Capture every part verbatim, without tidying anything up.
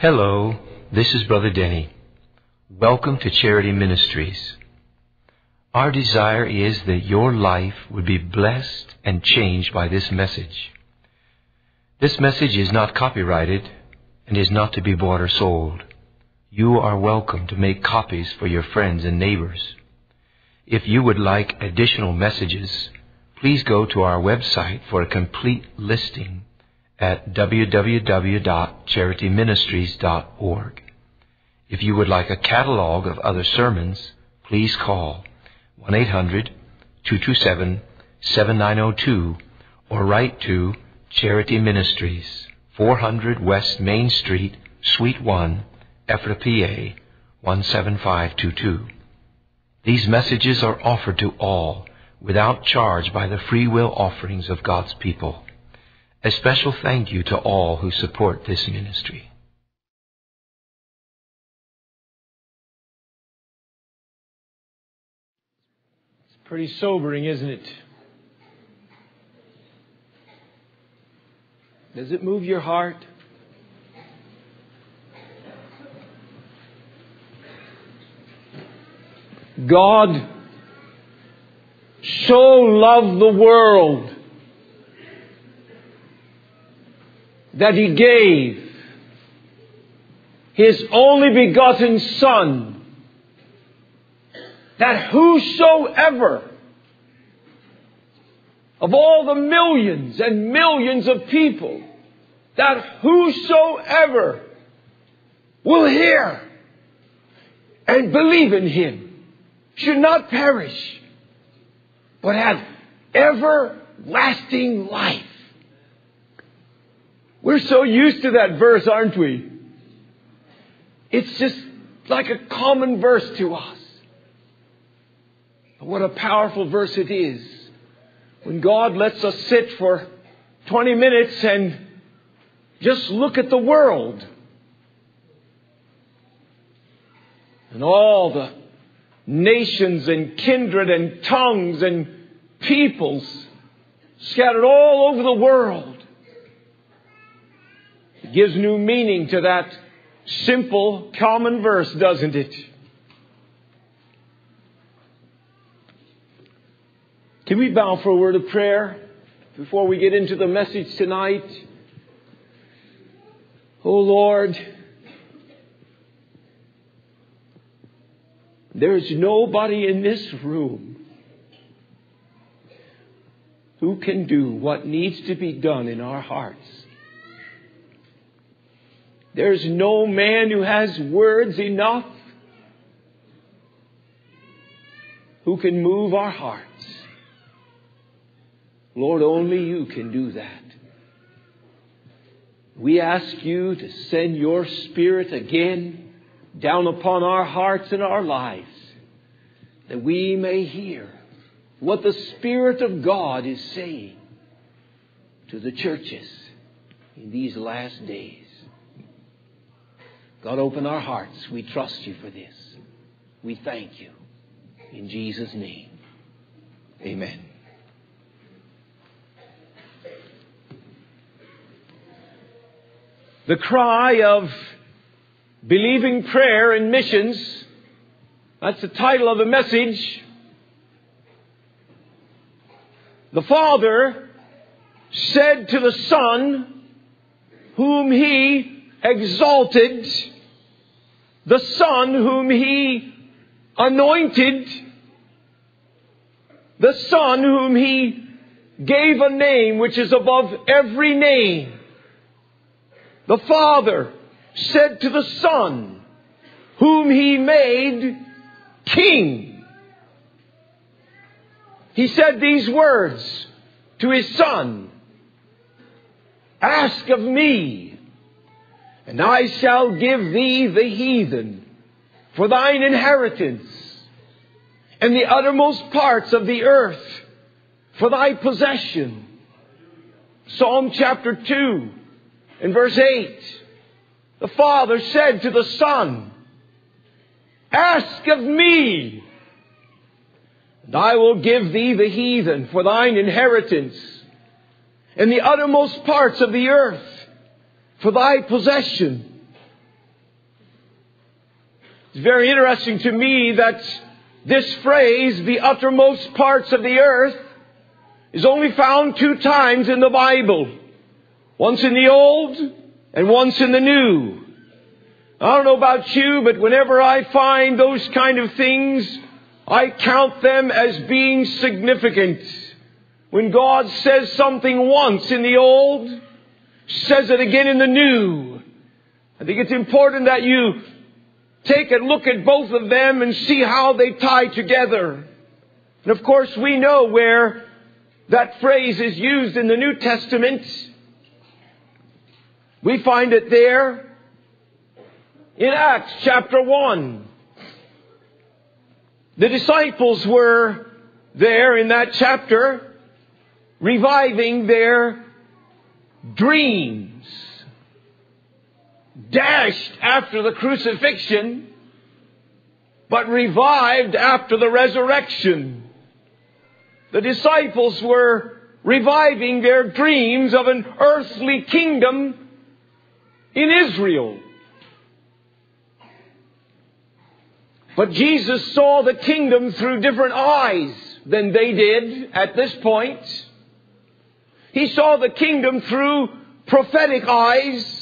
Hello, this is Brother Denny. Welcome to Charity Ministries. Our desire is that your life would be blessed and changed by this message. This message is not copyrighted and is not to be bought or sold. You are welcome to make copies for your friends and neighbors. If you would like additional messages, please go to our website for a complete listing at w w w dot charity ministries dot org. If you would like a catalog of other sermons, please call one eight hundred two two seven seven nine zero two or write to Charity Ministries, four hundred West Main Street, Suite one, Ephrata, P A one seven five two two. These messages are offered to all without charge by the free will offerings of God's people. A special thank you to all who support this ministry. It's pretty sobering, isn't it? Does it move your heart? God so loved the world that He gave His only begotten Son, that whosoever of all the millions and millions of people, that whosoever will hear and believe in Him should not perish, but have everlasting life. We're so used to that verse, aren't we? It's just like a common verse to us. But what a powerful verse it is when God lets us sit for twenty minutes and just look at the world and all the nations and kindred and tongues and peoples scattered all over the world. It gives new meaning to that simple, common verse, doesn't it? Can we bow for a word of prayer before we get into the message tonight? Oh Lord, there is nobody in this room who can do what needs to be done in our hearts. There's no man who has words enough who can move our hearts. Lord, only You can do that. We ask You to send Your Spirit again down upon our hearts and our lives, that we may hear what the Spirit of God is saying to the churches in these last days. God, open our hearts. We trust You for this. We thank You. In Jesus' name, amen. The cry of believing prayer and missions. That's the title of the message. The Father said to the Son, whom He exalted, the Son whom He anointed, the Son whom He gave a name which is above every name. The Father said to the Son, whom He made King. He said these words to His Son, "Ask of Me, and I shall give thee the heathen for thine inheritance, and the uttermost parts of the earth for thy possession." Psalm chapter two and verse eight. The Father said to the Son, "Ask of Me, and I will give thee the heathen for thine inheritance, and the uttermost parts of the earth for thy possession." It's very interesting to me that this phrase, the uttermost parts of the earth, is only found two times in the Bible. Once in the Old and once in the New. I don't know about you, but whenever I find those kind of things, I count them as being significant. When God says something once in the Old, says it again in the New. I think it's important that you take a look at both of them and see how they tie together. And of course, we know where that phrase is used in the New Testament. We find it there in Acts chapter one. The disciples were there in that chapter, reviving their dreams. Dashed after the crucifixion, but revived after the resurrection. The disciples were reviving their dreams of an earthly kingdom in Israel. But Jesus saw the kingdom through different eyes than they did at this point. He saw the kingdom through prophetic eyes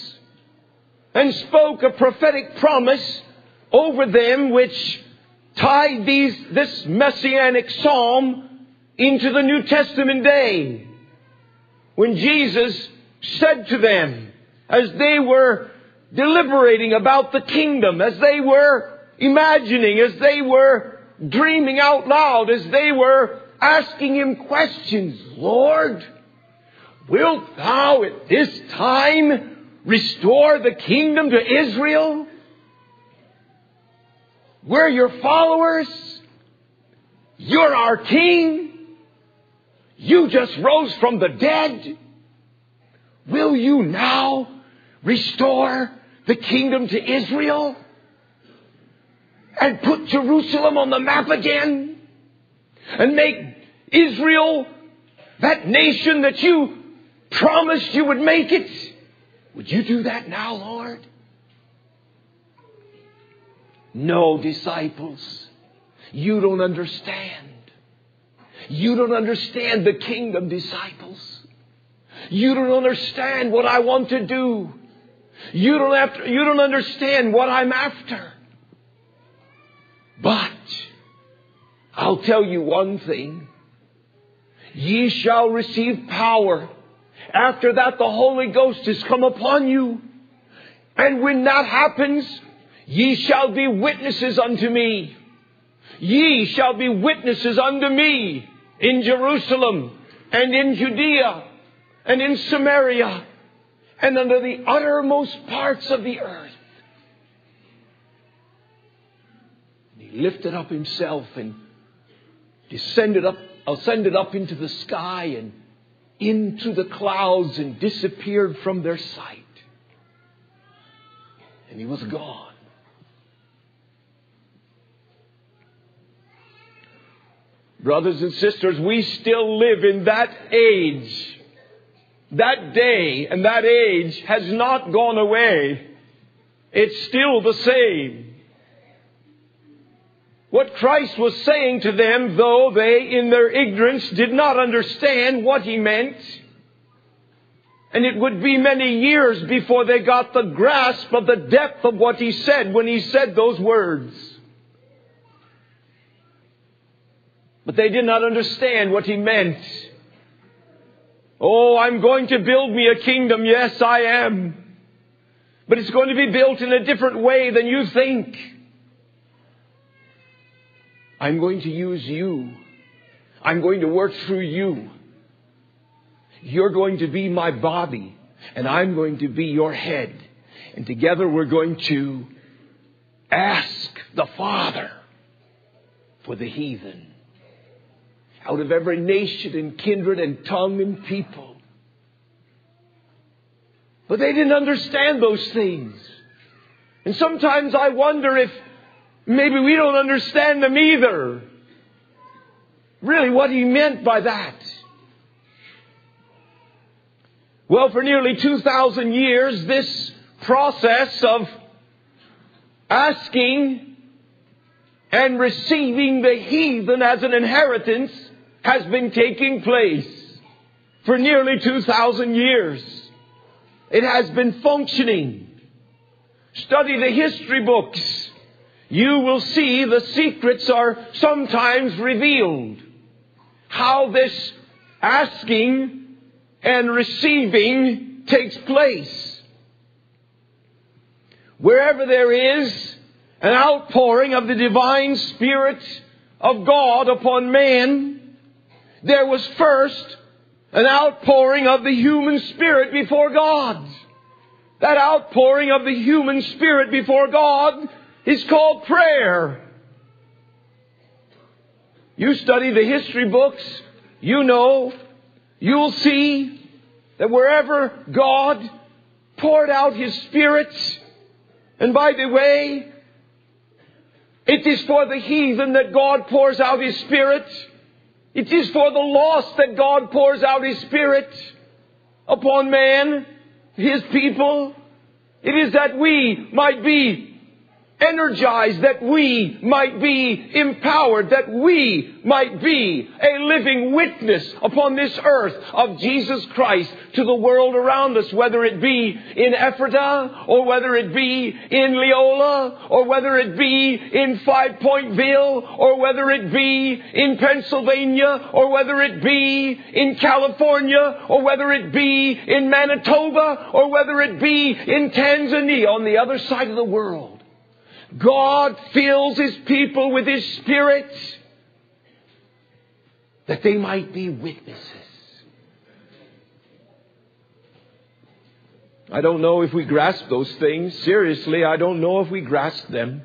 and spoke a prophetic promise over them which tied these, this messianic psalm into the New Testament day. When Jesus said to them, as they were deliberating about the kingdom, as they were imagining, as they were dreaming out loud, as they were asking Him questions, Lord, wilt Thou at this time restore the kingdom to Israel? We're Your followers. You're our King. You just rose from the dead. Will You now restore the kingdom to Israel? And put Jerusalem on the map again. And make Israel that nation that You promised You would make it. Would You do that now, Lord? No, disciples. You don't understand. You don't understand the kingdom, disciples. You don't understand what I want to do. You don't after, you don't understand what I'm after. But I'll tell you one thing. Ye shall receive power. After that, the Holy Ghost is come upon you. And when that happens, ye shall be witnesses unto Me. Ye shall be witnesses unto Me in Jerusalem and in Judea and in Samaria and unto the uttermost parts of the earth. Lifted up Himself and descended up, ascended up into the sky and into the clouds and disappeared from their sight. And He was gone. Brothers and sisters, we still live in that age. That day and that age has not gone away. It's still the same. What Christ was saying to them, though they in their ignorance did not understand what He meant, and it would be many years before they got the grasp of the depth of what He said when He said those words. But they did not understand what He meant. Oh, I'm going to build me a kingdom. Yes, I am. But it's going to be built in a different way than you think. I'm going to use you. I'm going to work through you. You're going to be My body, and I'm going to be your head. And together we're going to ask the Father for the heathen. Out of every nation and kindred and tongue and people. But they didn't understand those things. And sometimes I wonder if maybe we don't understand them either. Really, what He meant by that. Well, for nearly two thousand years, this process of asking and receiving the heathen as an inheritance has been taking place for nearly two thousand years. It has been functioning. Study the history books. You will see the secrets are sometimes revealed. How this asking and receiving takes place. Wherever there is an outpouring of the divine Spirit of God upon man, there was first an outpouring of the human spirit before God. That outpouring of the human spirit before God is called prayer. You study the history books, you know, you'll see that wherever God poured out His Spirit, and by the way, it is for the heathen that God pours out His Spirit. It is for the lost that God pours out His Spirit upon man, His people. It is that we might be energized, that we might be empowered, that we might be a living witness upon this earth of Jesus Christ to the world around us, whether it be in Ephrata, or whether it be in Leola, or whether it be in Five Pointville, or whether it be in Pennsylvania, or whether it be in California, or whether it be in Manitoba, or whether it be in Tanzania on the other side of the world. God fills His people with His Spirit that they might be witnesses. I don't know if we grasp those things. Seriously, I don't know if we grasp them.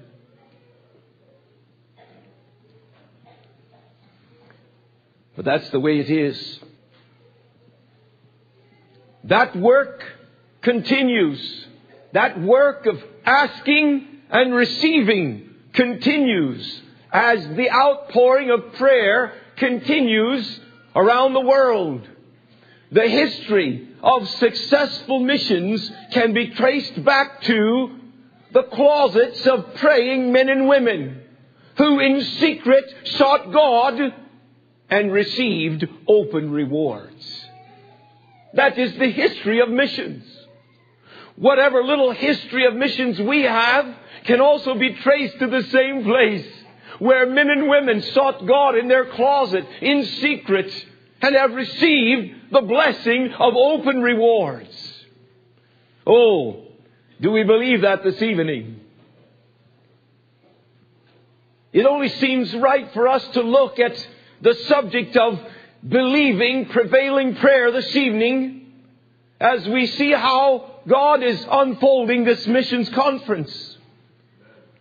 But that's the way it is. That work continues. That work of asking and receiving continues as the outpouring of prayer continues around the world. The history of successful missions can be traced back to the closets of praying men and women who in secret sought God and received open rewards. That is the history of missions. Whatever little history of missions we have can also be traced to the same place where men and women sought God in their closet, in secret, and have received the blessing of open rewards. Oh, do we believe that this evening? It only seems right for us to look at the subject of believing, prevailing prayer this evening as we see how God is unfolding this missions conference.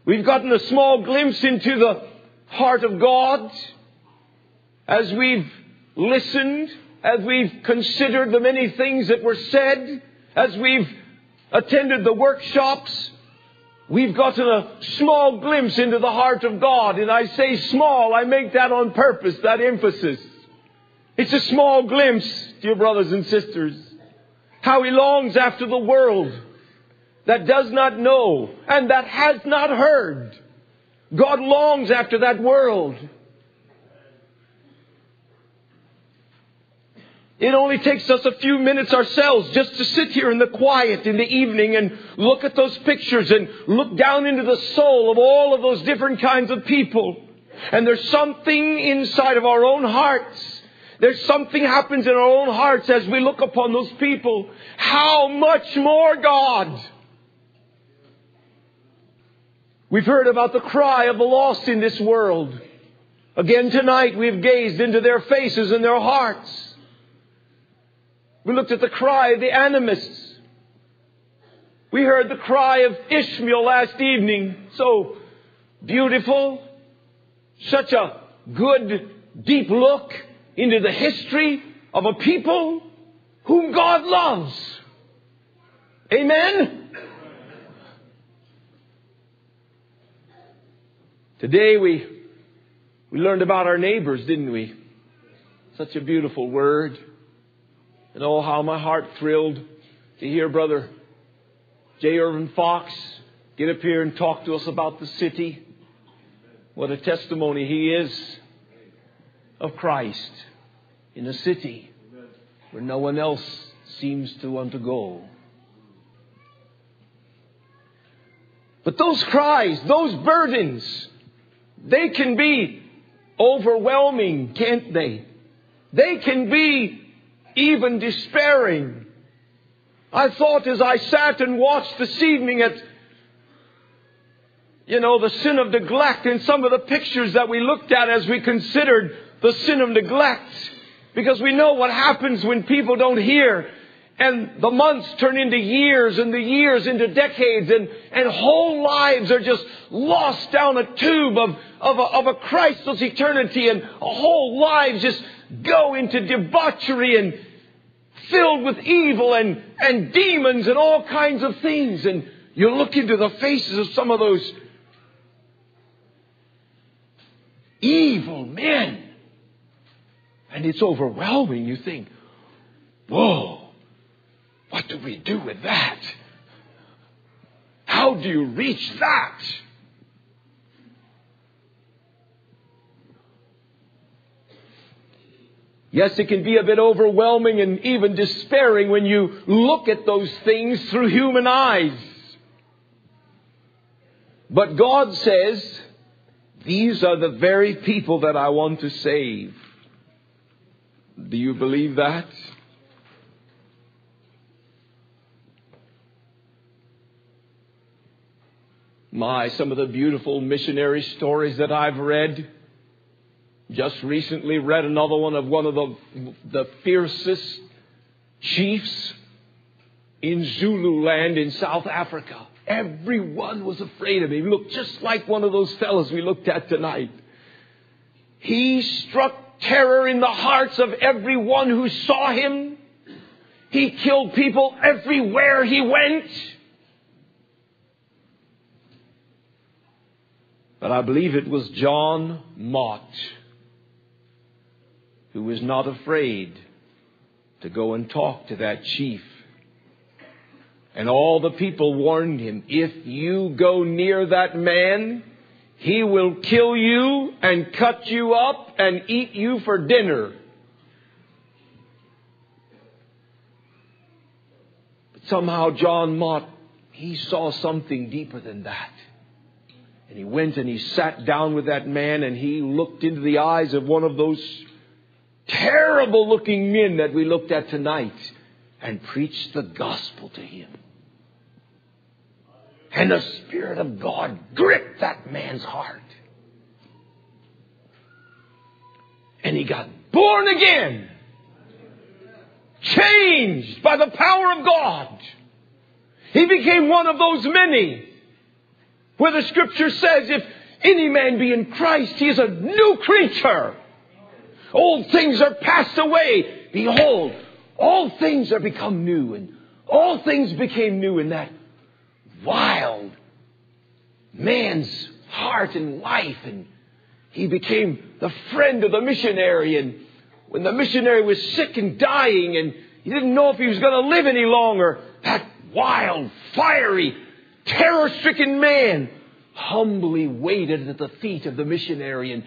We've gotten a small glimpse into the heart of God as we've listened, as we've considered the many things that were said, as we've attended the workshops. We've gotten a small glimpse into the heart of God. And I say small, I make that on purpose, that emphasis. It's a small glimpse, dear brothers and sisters. How He longs after the world that does not know and that has not heard. God longs after that world. It only takes us a few minutes ourselves just to sit here in the quiet in the evening and look at those pictures and look down into the soul of all of those different kinds of people. And there's something inside of our own hearts. There's something happens in our own hearts as we look upon those people. How much more God? We've heard about the cry of the lost in this world. Again tonight we've gazed into their faces and their hearts. We looked at the cry of the animists. We heard the cry of Ishmael last evening. So beautiful. Such a good, deep look into the history of a people whom God loves. Amen? Today we, we learned about our neighbors, didn't we? Such a beautiful word. And oh, how my heart thrilled to hear Brother J. Irvin Fox get up here and talk to us about the city. What a testimony he is of Christ in a city where no one else seems to want to go. But those cries, those burdens, they can be overwhelming, can't they? They can be even despairing. I thought as I sat and watched this evening at, you know, the sin of neglect and some of the pictures that we looked at as we considered the sin of neglect. Because we know what happens when people don't hear. And the months turn into years and the years into decades. And, and whole lives are just lost down a tube of, of, a, of a Christless eternity. And whole lives just go into debauchery and filled with evil and, and demons and all kinds of things. And you look into the faces of some of those evil men. And it's overwhelming. You think, whoa. What do we do with that? How do you reach that? Yes, it can be a bit overwhelming and even despairing when you look at those things through human eyes. But God says, these are the very people that I want to save. Do you believe that? My, some of the beautiful missionary stories that I've read. Just recently read another one of one of the, the fiercest chiefs in Zululand in South Africa. Everyone was afraid of him. He looked just like one of those fellows we looked at tonight. He struck terror in the hearts of everyone who saw him. He killed people everywhere he went. But I believe it was John Mott who was not afraid to go and talk to that chief. And all the people warned him, if you go near that man, he will kill you and cut you up and eat you for dinner. But somehow John Mott, he saw something deeper than that. And he went and he sat down with that man and he looked into the eyes of one of those terrible looking men that we looked at tonight and preached the gospel to him. And the Spirit of God gripped that man's heart. And he got born again, changed by the power of God. He became one of those many. Where the scripture says, if any man be in Christ, he is a new creature. Old things are passed away. Behold, all things are become new. And all things became new in that wild man's heart and life. And he became the friend of the missionary. And when the missionary was sick and dying, and he didn't know if he was going to live any longer, that wild, fiery, terror-stricken man humbly waited at the feet of the missionary and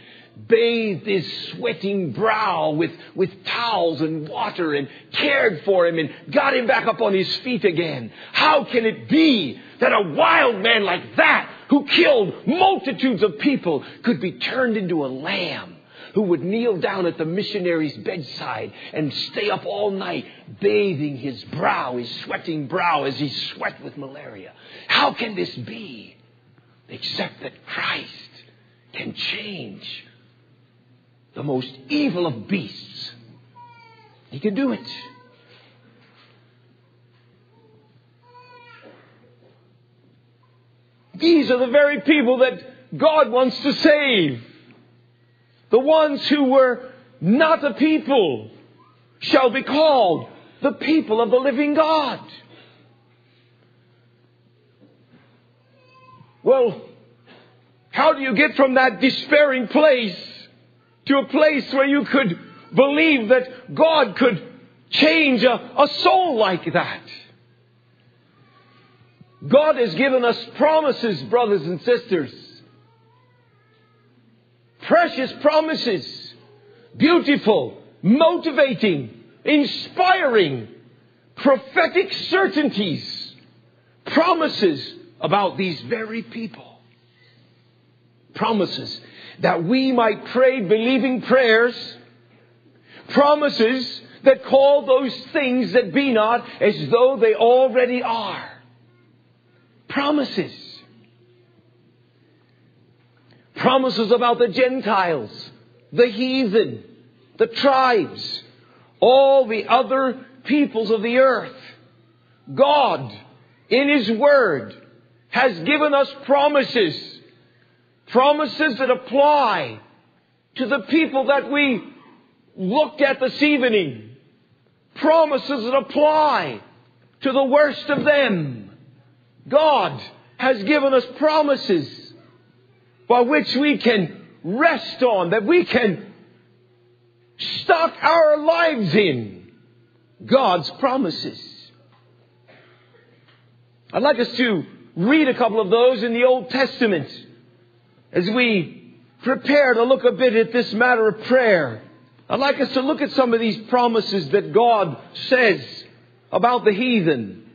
bathed his sweating brow with, with towels and water and cared for him and got him back up on his feet again. How can it be that a wild man like that, who killed multitudes of people, could be turned into a lamb who would kneel down at the missionary's bedside and stay up all night bathing his brow, his sweating brow, as he sweat with malaria? How can this be except that Christ can change the most evil of beasts? He can do it. These are the very people that God wants to save. The ones who were not a people shall be called the people of the living God. Well, how do you get from that despairing place to a place where you could believe that God could change a, a soul like that? God has given us promises, brothers and sisters. precious promises, beautiful, motivating, inspiring, prophetic certainties, promises about these very people. Promises that we might pray believing prayers, promises that call those things that be not as though they already are. Promises. Promises about the Gentiles, the heathen, the tribes, all the other peoples of the earth. God, in His Word, has given us promises. Promises that apply to the people that we looked at this evening. Promises that apply to the worst of them. God has given us promises by which we can rest on, that we can stock our lives in. God's promises. I'd like us to read a couple of those in the Old Testament as we prepare to look a bit at this matter of prayer. I'd like us to look at some of these promises that God says about the heathen.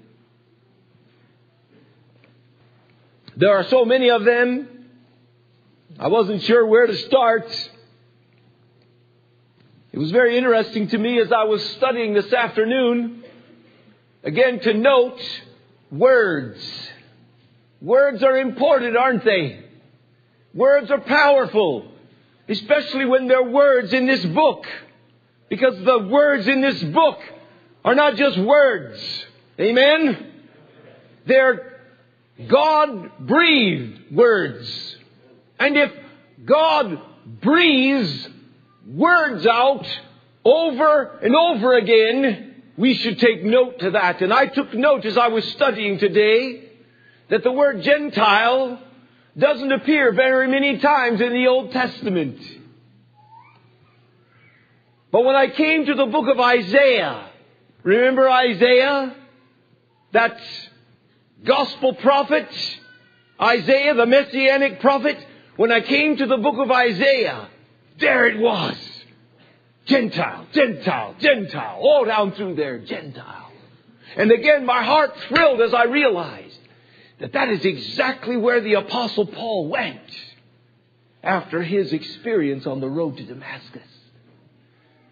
There are so many of them, I wasn't sure where to start. It was very interesting to me as I was studying this afternoon, again, to note words. Words are important, aren't they? Words are powerful. Especially when they're words in this book. Because the words in this book are not just words. Amen? They're God-breathed words. And if God breathes words out over and over again, we should take note to that. And I took note as I was studying today that the word Gentile doesn't appear very many times in the Old Testament. But when I came to the book of Isaiah, remember Isaiah, that gospel prophet, Isaiah, the messianic prophet? When I came to the book of Isaiah, there it was. Gentile, Gentile, Gentile, all down through there, Gentile. And again, my heart thrilled as I realized that that is exactly where the Apostle Paul went after his experience on the road to Damascus.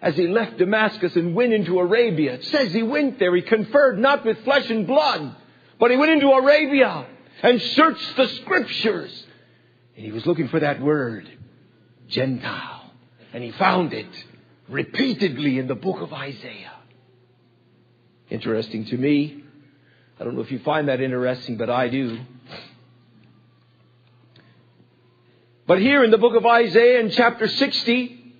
As he left Damascus and went into Arabia, it says he went there. He conferred not with flesh and blood, but he went into Arabia and searched the Scriptures. And he was looking for that word, Gentile. And he found it repeatedly in the book of Isaiah. Interesting to me. I don't know if you find that interesting, but I do. But here in the book of Isaiah in chapter sixty,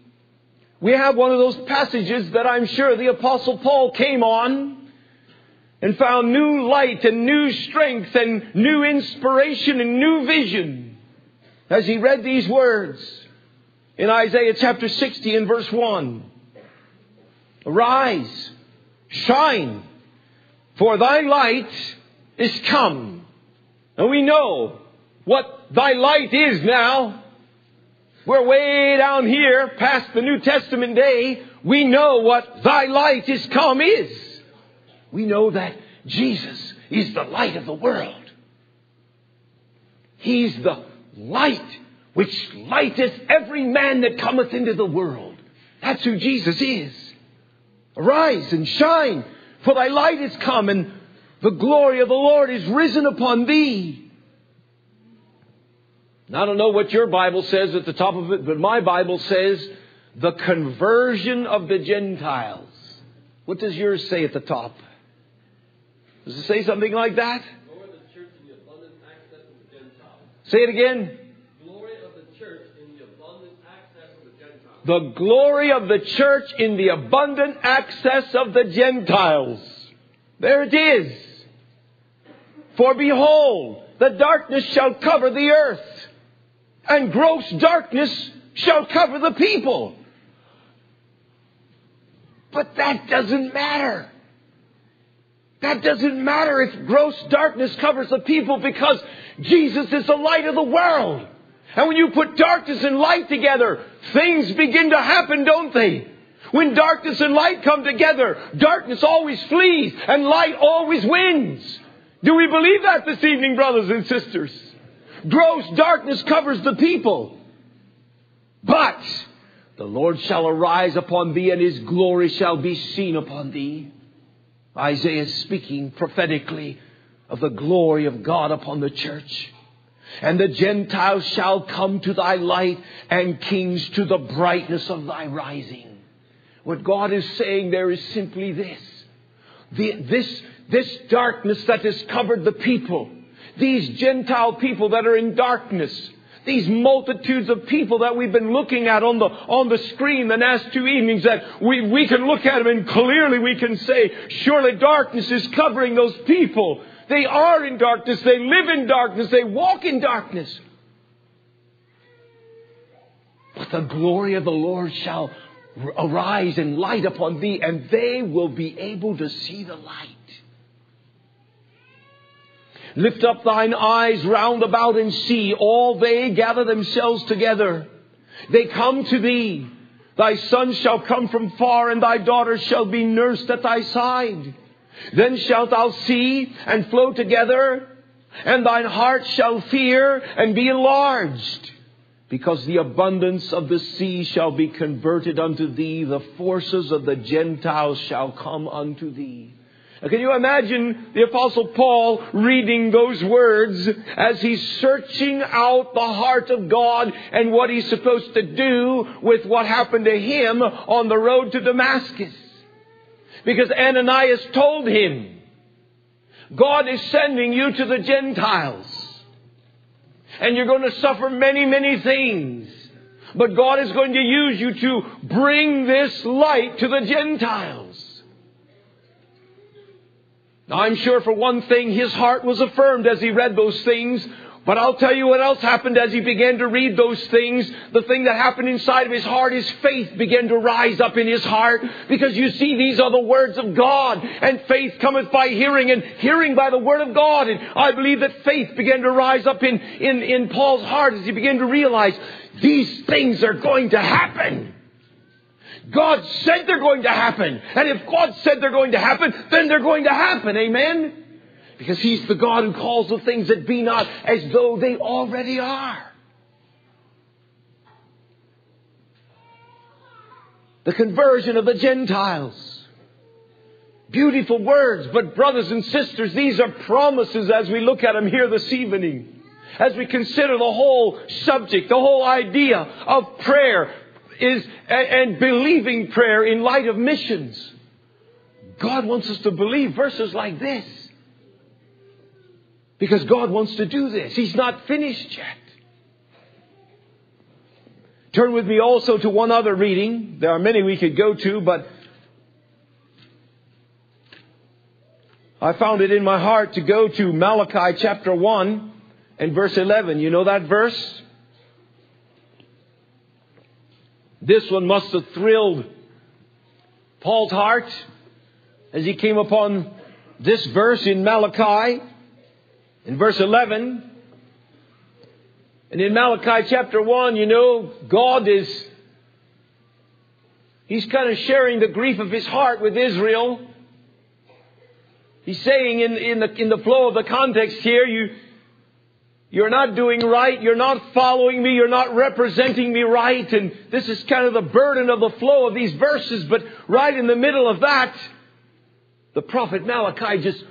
we have one of those passages that I'm sure the Apostle Paul came on and found new light and new strength and new inspiration and new vision as he read these words in Isaiah chapter sixty and verse one. Arise, shine, for thy light is come. And we know what thy light is now. We're way down here past the New Testament day. We know what thy light is come is. We know that Jesus is the light of the world. He's the light which lighteth every man that cometh into the world. That's who Jesus is. Arise and shine, for thy light is come, and the glory of the Lord is risen upon thee. Now, I don't know what your Bible says at the top of it, but my Bible says the conversion of the Gentiles. What does yours say at the top? Does it say something like that? Glory of the church in the abundant access of the Gentiles. Say it again. Glory of the church in the abundant access of the Gentiles. The glory of the church in the abundant access of the Gentiles. There it is. For behold, the darkness shall cover the earth, and gross darkness shall cover the people. But that doesn't matter. That doesn't matter if gross darkness covers the people, because Jesus is the light of the world. And when you put darkness and light together, things begin to happen, don't they? When darkness and light come together, darkness always flees and light always wins. Do we believe that this evening, brothers and sisters? Gross darkness covers the people. But the Lord shall arise upon thee, and His glory shall be seen upon thee. Isaiah is speaking prophetically of the glory of God upon the church. And the Gentiles shall come to thy light, and kings to the brightness of thy rising. What God is saying there is simply this. The, this, this darkness that has covered the people, these Gentile people that are in darkness, these multitudes of people that we've been looking at on the on the screen the last two evenings, that we, we can look at them and clearly we can say, surely darkness is covering those people. They are in darkness. They live in darkness. They walk in darkness. But the glory of the Lord shall arise and light upon thee, and they will be able to see the light. Lift up thine eyes round about and see. All they gather themselves together. They come to thee. Thy son shall come from far, and thy daughter shall be nursed at thy side. Then shalt thou see and flow together, and thine heart shall fear and be enlarged. Because the abundance of the sea shall be converted unto thee. The forces of the Gentiles shall come unto thee. Now, can you imagine the Apostle Paul reading those words as he's searching out the heart of God and what he's supposed to do with what happened to him on the road to Damascus? Because Ananias told him, God is sending you to the Gentiles. And you're going to suffer many, many things. But God is going to use you to bring this light to the Gentiles. Now, I'm sure for one thing, his heart was affirmed as he read those things. But I'll tell you what else happened as he began to read those things. The thing that happened inside of his heart, his faith began to rise up in his heart. Because you see, these are the words of God. And faith cometh by hearing, and hearing by the word of God. And I believe that faith began to rise up in, in, in Paul's heart as he began to realize these things are going to happen. God said they're going to happen. And if God said they're going to happen, then they're going to happen. Amen? Because He's the God who calls the things that be not as though they already are. The conversion of the Gentiles. Beautiful words, but brothers and sisters, these are promises as we look at them here this evening. As we consider the whole subject, the whole idea of prayer, is and believing prayer in light of missions. God wants us to believe verses like this. Because God wants to do this. He's not finished yet. Turn with me also to one other reading. There are many we could go to, but I found it in my heart to go to Malachi chapter one and verse eleven. You know that verse? This one must have thrilled Paul's heart as he came upon this verse in Malachi, in verse eleven. And in Malachi chapter one, you know, God is, He's kind of sharing the grief of His heart with Israel. He's saying in, in, the, in the flow of the context here, you, you're not doing right. You're not following me. You're not representing me right. And this is kind of the burden of the flow of these verses. But right in the middle of that, the prophet Malachi just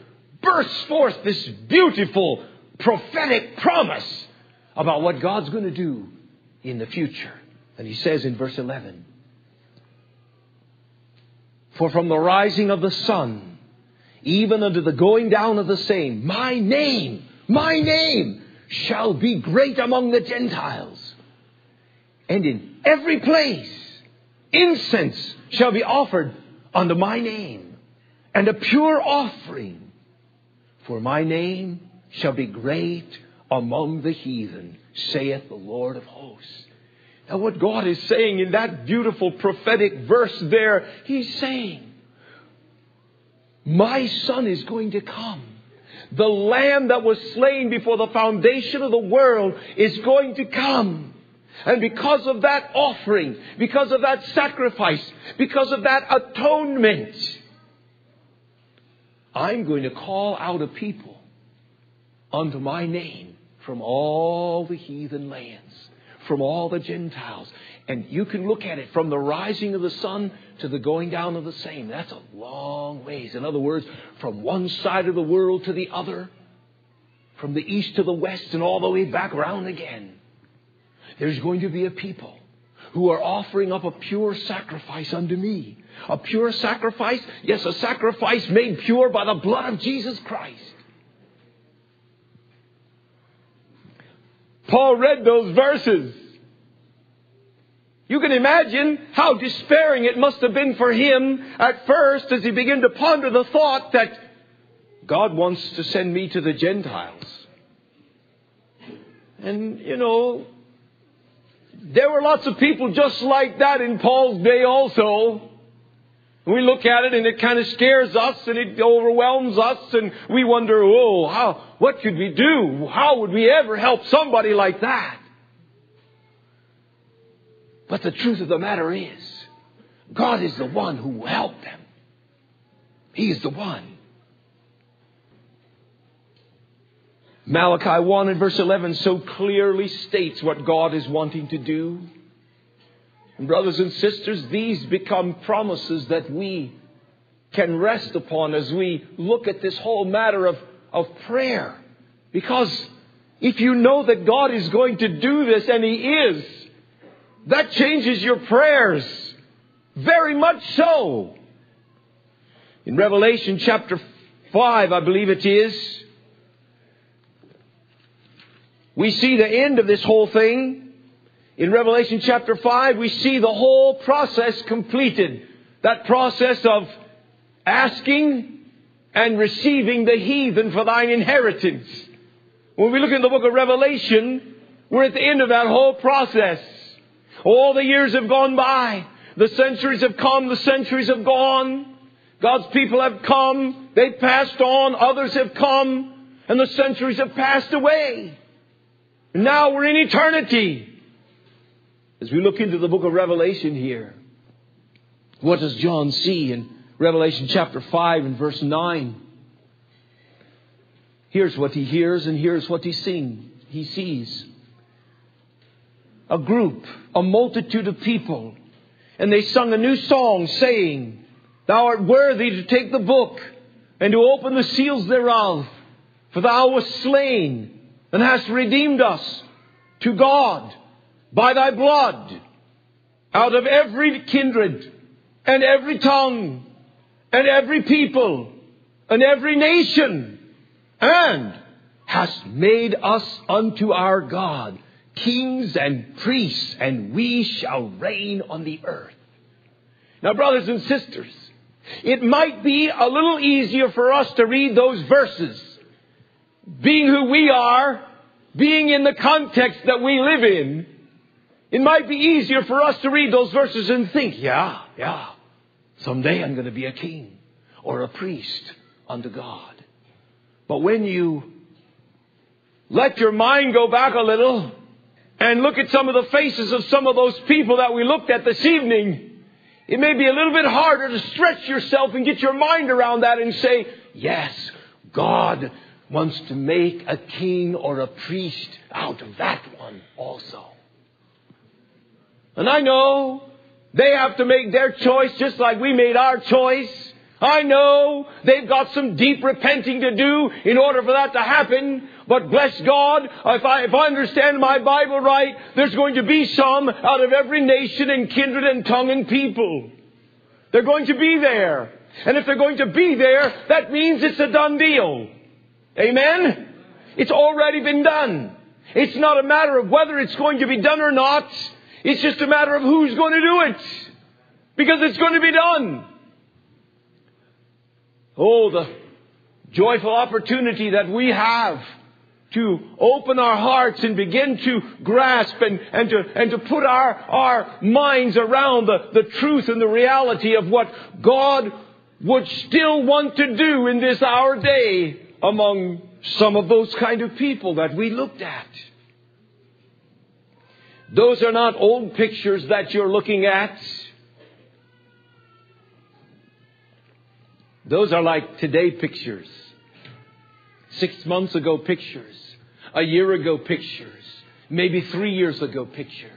bursts forth this beautiful prophetic promise about what God's going to do in the future. And he says in verse eleven, "For from the rising of the sun, even unto the going down of the same, my name, my name, shall be great among the Gentiles, and in every place incense shall be offered unto my name, and a pure offering, for my name shall be great among the heathen, saith the Lord of hosts." Now what God is saying in that beautiful prophetic verse there, He's saying, my Son is going to come. The Lamb that was slain before the foundation of the world is going to come. And because of that offering, because of that sacrifice, because of that atonement, I'm going to call out a people unto my name from all the heathen lands, from all the Gentiles. And you can look at it from the rising of the sun to the going down of the same. That's a long ways. In other words, from one side of the world to the other, from the east to the west and all the way back around again. There's going to be a people who are offering up a pure sacrifice unto me. A pure sacrifice, yes, a sacrifice made pure by the blood of Jesus Christ. Paul read those verses. You can imagine how despairing it must have been for him at first as he began to ponder the thought that God wants to send me to the Gentiles. And, you know, there were lots of people just like that in Paul's day also. We look at it and it kind of scares us and it overwhelms us and we wonder, oh, how, what could we do? How would we ever help somebody like that? But the truth of the matter is, God is the one who will help them. He is the one. Malachi one and verse eleven so clearly states what God is wanting to do. And brothers and sisters, these become promises that we can rest upon as we look at this whole matter of, of prayer. Because if you know that God is going to do this, and He is, that changes your prayers. Very much so. In Revelation chapter five, I believe it is, we see the end of this whole thing. In Revelation chapter five, we see the whole process completed. That process of asking and receiving the heathen for thine inheritance. When we look in the book of Revelation, we're at the end of that whole process. All the years have gone by. The centuries have come. The centuries have gone. God's people have come. They passed on. Others have come. And the centuries have passed away. And now we're in eternity. As we look into the book of Revelation here, what does John see in Revelation chapter five and verse nine? Here's what he hears and here's what he sings. He sees a group, a multitude of people, and they sung a new song, saying, Thou art worthy to take the book and to open the seals thereof, for thou wast slain and hast redeemed us to God by thy blood out of every kindred and every tongue and every people and every nation, and hast made us unto our God kings and priests, and we shall reign on the earth. Now, brothers and sisters, it might be a little easier for us to read those verses, being who we are, being in the context that we live in. It might be easier for us to read those verses and think, yeah, yeah, someday I'm going to be a king or a priest unto God. But when you let your mind go back a little and look at some of the faces of some of those people that we looked at this evening, it may be a little bit harder to stretch yourself and get your mind around that and say, yes, God wants to make a king or a priest out of that one also. And I know they have to make their choice just like we made our choice. I know they've got some deep repenting to do in order for that to happen. But bless God, if I, if I understand my Bible right, there's going to be some out of every nation and kindred and tongue and people. They're going to be there. And if they're going to be there, that means it's a done deal. Amen? It's already been done. It's not a matter of whether it's going to be done or not. It's just a matter of who's going to do it. Because it's going to be done. Oh, the joyful opportunity that we have to open our hearts and begin to grasp and, and, to, and to put our, our minds around the, the truth and the reality of what God would still want to do in this our day among some of those kind of people that we looked at. Those are not old pictures that you're looking at. Those are like today pictures, six months ago pictures, a year ago pictures, maybe three years ago pictures.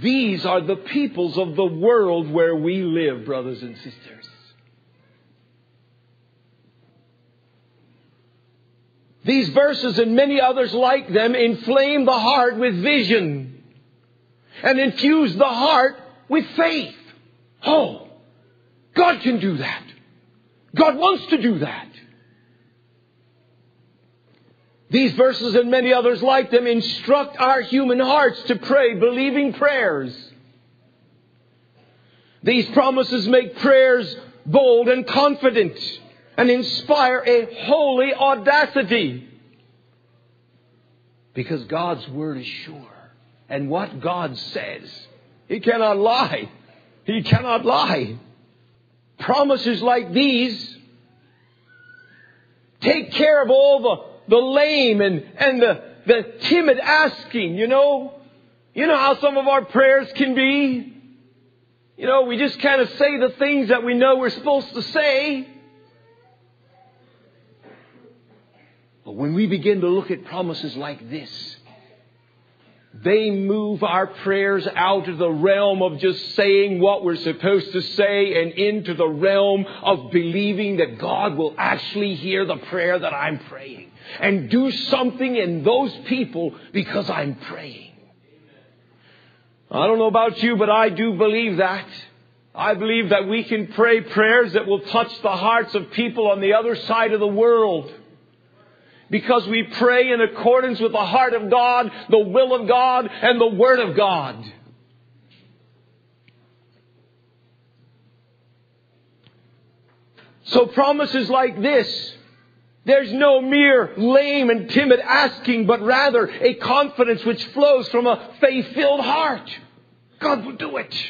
These are the peoples of the world where we live, brothers and sisters. These verses and many others like them inflame the heart with vision and infuse the heart with faith. Oh! God can do that. God wants to do that. These verses and many others like them instruct our human hearts to pray believing prayers. These promises make prayers bold and confident and inspire a holy audacity. Because God's word is sure. And what God says, He cannot lie. He cannot lie. Promises like these take care of all the, the lame and, and the, the timid asking, you know. You know how some of our prayers can be. You know, we just kind of say the things that we know we're supposed to say. But when we begin to look at promises like this, they move our prayers out of the realm of just saying what we're supposed to say and into the realm of believing that God will actually hear the prayer that I'm praying and do something in those people because I'm praying. I don't know about you, but I do believe that. I believe that we can pray prayers that will touch the hearts of people on the other side of the world. Because we pray in accordance with the heart of God, the will of God, and the Word of God. So promises like this, there's no mere lame and timid asking, but rather a confidence which flows from a faith-filled heart. God will do it. It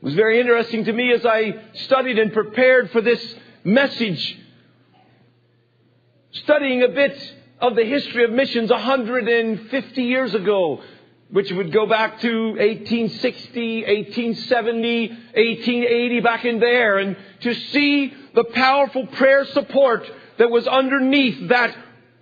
was very interesting to me as I studied and prepared for this message. Studying a bit of the history of missions one hundred fifty years ago, which would go back to eighteen sixty, eighteen seventy, eighteen eighty, back in there, and to see the powerful prayer support that was underneath that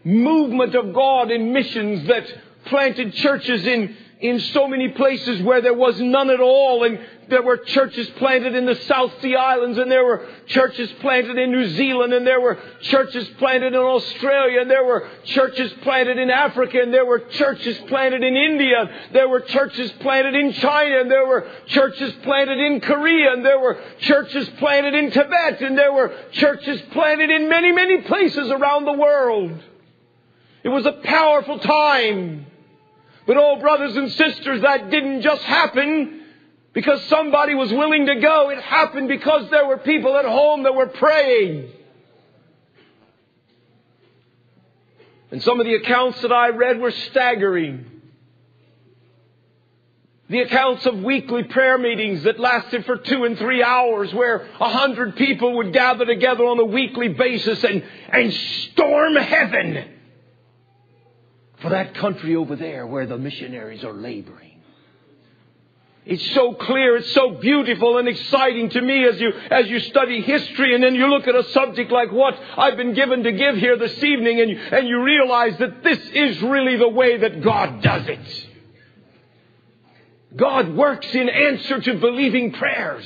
movement of God in missions that planted churches in, in so many places where there was none at all, and there were churches planted in the South Sea Islands, and there were churches planted in New Zealand, and there were churches planted in Australia, and there were churches planted in Africa, and there were churches planted in India, and there were churches planted in China, and there were churches planted in Korea, and there were churches planted in Tibet, and there were churches planted in many, many places around the world. It was a powerful time. But oh, brothers and sisters, that didn't just happen because somebody was willing to go. It happened because there were people at home that were praying. And some of the accounts that I read were staggering. The accounts of weekly prayer meetings that lasted for two and three hours where a hundred people would gather together on a weekly basis and, and storm heaven for that country over there where the missionaries are laboring. It's so clear, it's so beautiful and exciting to me as you as you study history, and then you look at a subject like what I've been given to give here this evening, and you, and you realize that this is really the way that God does it. God works in answer to believing prayers.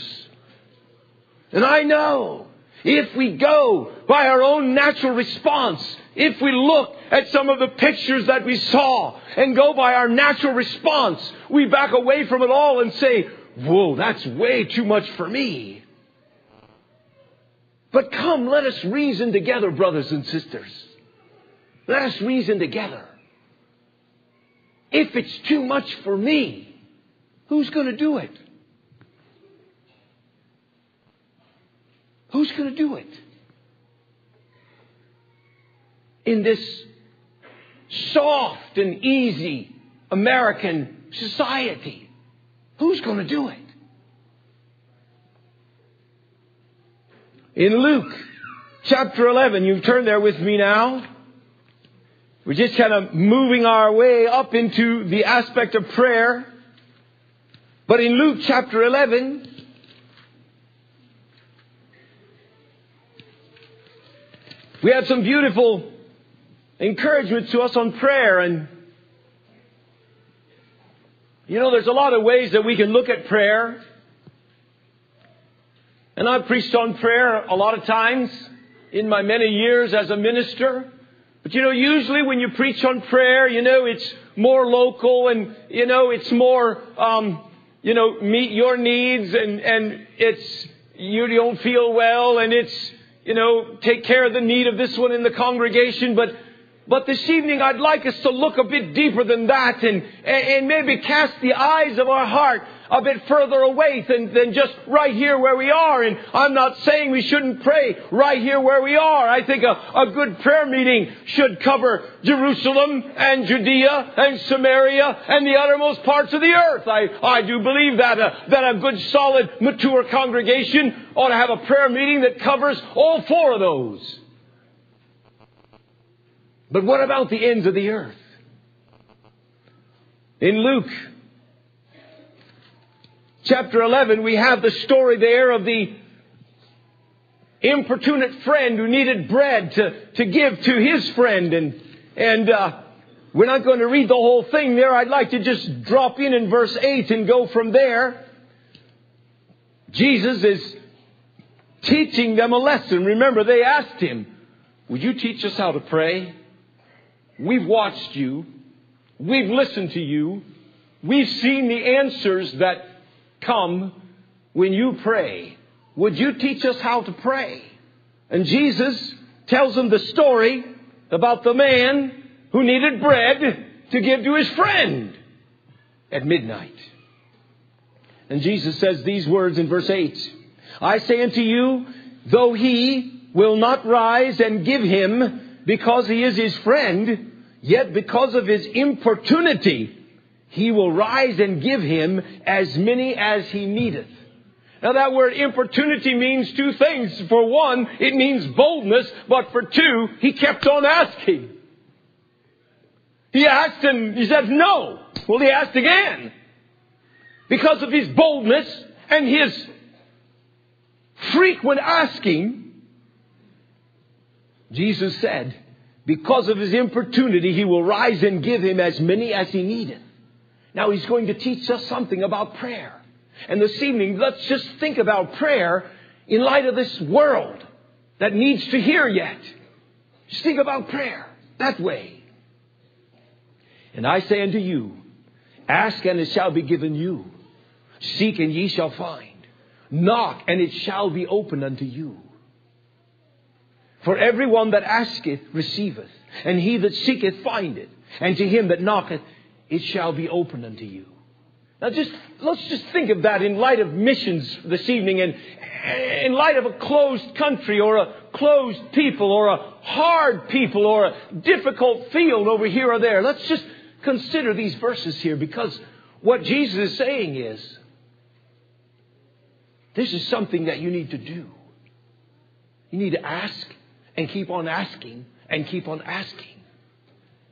And I know if we go by our own natural response, if we look at some of the pictures that we saw and go by our natural response, we back away from it all and say, whoa, that's way too much for me. But come, let us reason together, brothers and sisters. Let us reason together. If it's too much for me, who's going to do it? Who's going to do it? In this soft and easy American society, who's going to do it? In Luke chapter eleven. You've turned there with me now. We're just kind of moving our way up into the aspect of prayer. But in Luke chapter eleven, we had some beautiful encouragement to us on prayer. And, you know, there's a lot of ways that we can look at prayer. And I've preached on prayer a lot of times in my many years as a minister. But, you know, usually when you preach on prayer, you know, it's more local and, you know, it's more, um, you know, meet your needs and, and it's you don't feel well and it's, you know, take care of the need of this one in the congregation. But but this evening, I'd like us to look a bit deeper than that and, and maybe cast the eyes of our heart a bit further away than, than just right here where we are. And I'm not saying we shouldn't pray right here where we are. I think a, a good prayer meeting should cover Jerusalem and Judea and Samaria and the uttermost parts of the earth. I, I do believe that a, that a good, solid, mature congregation ought to have a prayer meeting that covers all four of those. But what about the ends of the earth? In Luke chapter eleven, we have the story there of the importunate friend who needed bread to, to give to his friend. And, and uh, we're not going to read the whole thing there. I'd like to just drop in in verse eight and go from there. Jesus is teaching them a lesson. Remember, they asked him, "Would you teach us how to pray? We've watched you. We've listened to you. We've seen the answers that come when you pray. Would you teach us how to pray?" And Jesus tells them the story about the man who needed bread to give to his friend at midnight. And Jesus says these words in verse eight. "I say unto you, though he will not rise and give him because he is his friend, yet because of his importunity, he will rise and give him as many as he needeth." Now that word importunity means two things. For one, it means boldness. But for two, he kept on asking. He asked and he said no. Well, he asked again. Because of his boldness and his frequent asking, Jesus said, because of his importunity, he will rise and give him as many as he needeth. Now he's going to teach us something about prayer. And this evening, let's just think about prayer in light of this world that needs to hear yet. Just think about prayer that way. "And I say unto you, ask and it shall be given you. Seek and ye shall find. Knock and it shall be opened unto you. For everyone that asketh receiveth, and he that seeketh findeth, and to him that knocketh it shall be opened unto you." Now just, let's just think of that in light of missions this evening and in light of a closed country or a closed people or a hard people or a difficult field over here or there. Let's just consider these verses here, because what Jesus is saying is, this is something that you need to do. You need to ask and keep on asking and keep on asking.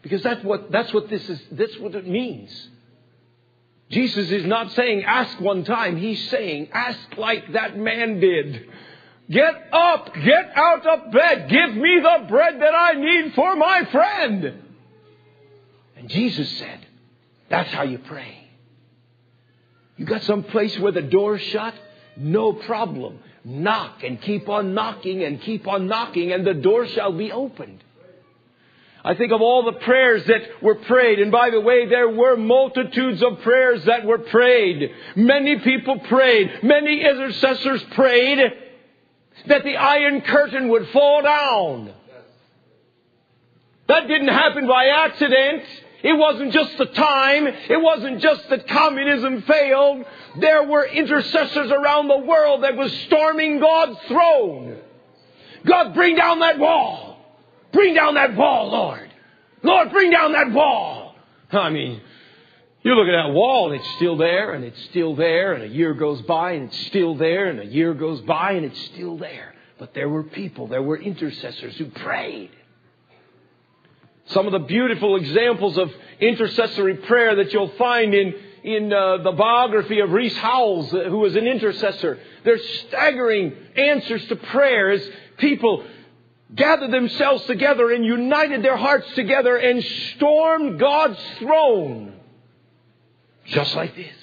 Because that's what that's what this is. That's what it means. Jesus is not saying ask one time. He's saying ask like that man did. Get up, get out of bed. Give me the bread that I need for my friend. And Jesus said, that's how you pray. You got some place where the door's shut? No problem. Knock and keep on knocking and keep on knocking, and the door shall be opened. I think of all the prayers that were prayed. And by the way, there were multitudes of prayers that were prayed. Many people prayed. Many intercessors prayed that the Iron Curtain would fall down. That didn't happen by accident. It wasn't just the time. It wasn't just that communism failed. There were intercessors around the world that was storming God's throne. God, bring down that wall. Bring down that wall, Lord. Lord, bring down that wall. I mean, you look at that wall and it's still there and it's still there and a year goes by and it's still there and a year goes by and it's still there. But there were people, there were intercessors who prayed. Some of the beautiful examples of intercessory prayer that you'll find in, in uh, the biography of Reese Howells, who was an intercessor. There's staggering answers to prayer as people gathered themselves together and united their hearts together and stormed God's throne. Just like this.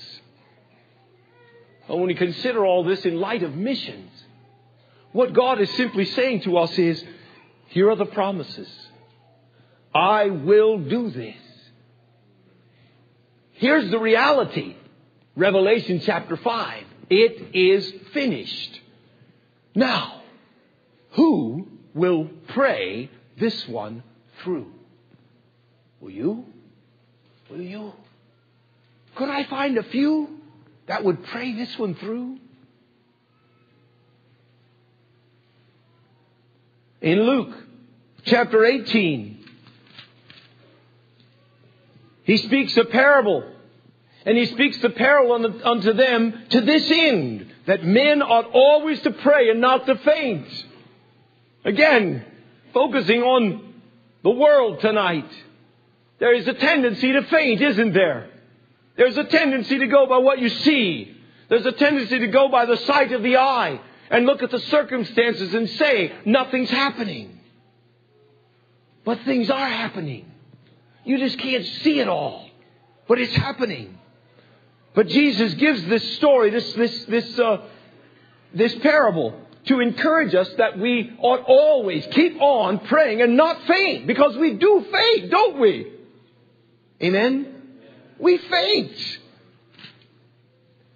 But when we consider all this in light of missions, what God is simply saying to us is, here are the promises. I will do this. Here's the reality. Revelation chapter five. It is finished. Now, who will pray this one through? Will you? Will you? Could I find a few that would pray this one through? In Luke chapter eighteen, he speaks a parable, and he speaks the parable unto them to this end, that men ought always to pray and not to faint. Again, focusing on the world tonight. There is a tendency to faint, isn't there? There's a tendency to go by what you see. There's a tendency to go by the sight of the eye and look at the circumstances and say, nothing's happening. But things are happening. You just can't see it all, but it's happening. But Jesus gives this story, this this this uh, this parable to encourage us that we ought always keep on praying and not faint, because we do faint, don't we? Amen? We faint.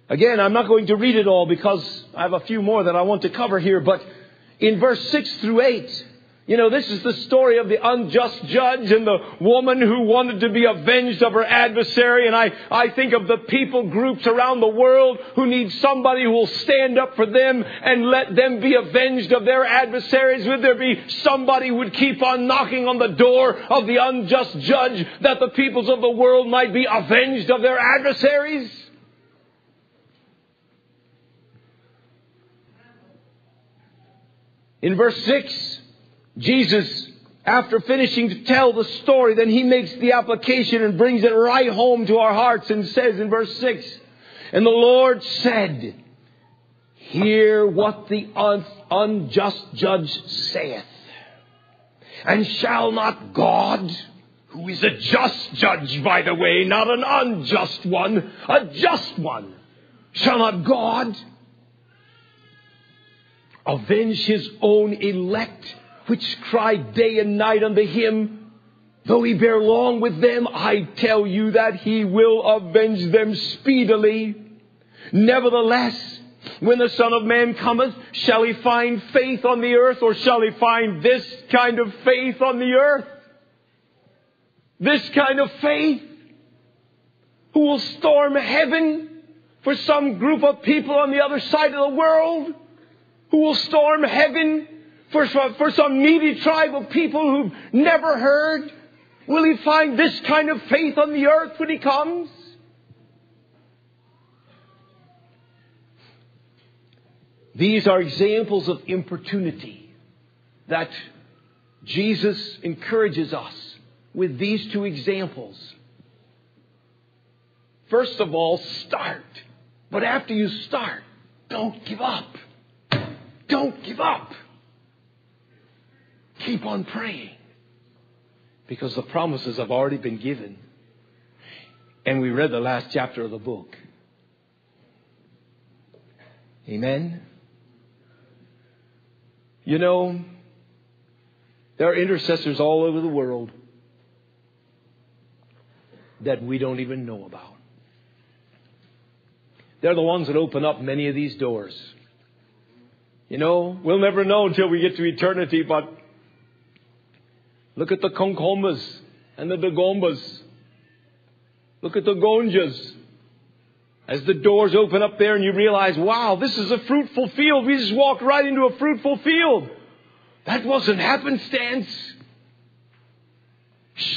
Again, I'm not going to read it all because I have a few more that I want to cover here, but in verse six through eight. You know, this is the story of the unjust judge and the woman who wanted to be avenged of her adversary. And I, I think of the people groups around the world who need somebody who will stand up for them and let them be avenged of their adversaries. Would there be somebody who would keep on knocking on the door of the unjust judge that the peoples of the world might be avenged of their adversaries? In verse six, Jesus, after finishing to tell the story, then he makes the application and brings it right home to our hearts and says in verse six, and the Lord said, hear what the un- unjust judge saith. And shall not God, who is a just judge, by the way, not an unjust one, a just one, shall not God avenge his own elect, which cry day and night unto him? Though he bear long with them, I tell you that he will avenge them speedily. Nevertheless, when the Son of Man cometh, shall he find faith on the earth, or shall he find this kind of faith on the earth? This kind of faith? Who will storm heaven for some group of people on the other side of the world? Who will storm heaven For, for some needy tribe of people who've never heard? Will he find this kind of faith on the earth when he comes? These are examples of importunity that Jesus encourages us with these two examples. First of all, start. But after you start, don't give up. Don't give up. Keep on praying, because the promises have already been given. And we read the last chapter of the book. Amen. You know, there are intercessors all over the world that we don't even know about. They're the ones that open up many of these doors. You know, we'll never know until we get to eternity, but look at the Konkomas and the Dagombas. Look at the Gonjas. As the doors open up there and you realize, wow, this is a fruitful field. We just walked right into a fruitful field. That wasn't happenstance.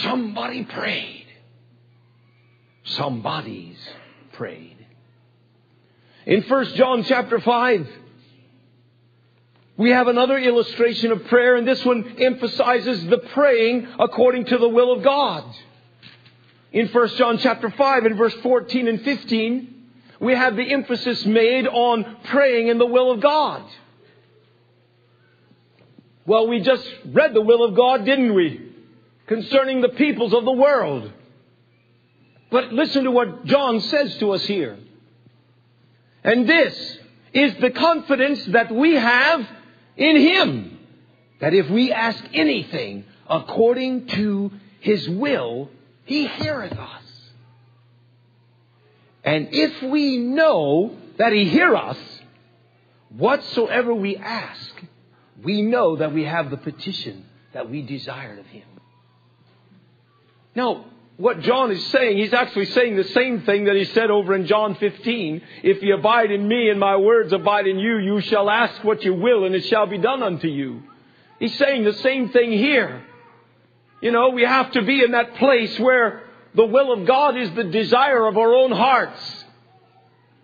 Somebody prayed. Somebody's prayed. In First John chapter five, We have another illustration of prayer, and this one emphasizes the praying according to the will of God. In First John chapter five and verse fourteen and fifteen, we have the emphasis made on praying in the will of God. Well, we just read the will of God, didn't we? Concerning the peoples of the world. But listen to what John says to us here. And this is the confidence that we have in Him, that if we ask anything according to His will, He heareth us. And if we know that He hear us, whatsoever we ask, we know that we have the petition that we desired of Him. Now, what John is saying, he's actually saying the same thing that he said over in John fifteen. If you abide in me and my words abide in you, you shall ask what you will and it shall be done unto you. He's saying the same thing here. You know, we have to be in that place where the will of God is the desire of our own hearts.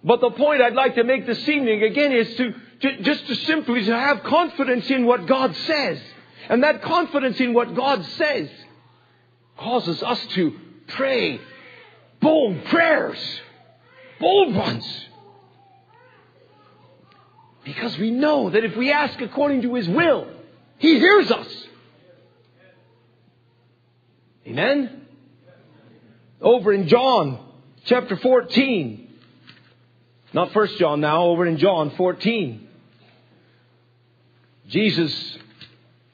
But the point I'd like to make this evening again is to, to just to simply to have confidence in what God says. And that confidence in what God says causes us to pray bold prayers, bold ones. Because we know that if we ask according to His will, He hears us. Amen? Over in John chapter fourteen, not First John now, over in John fourteen, Jesus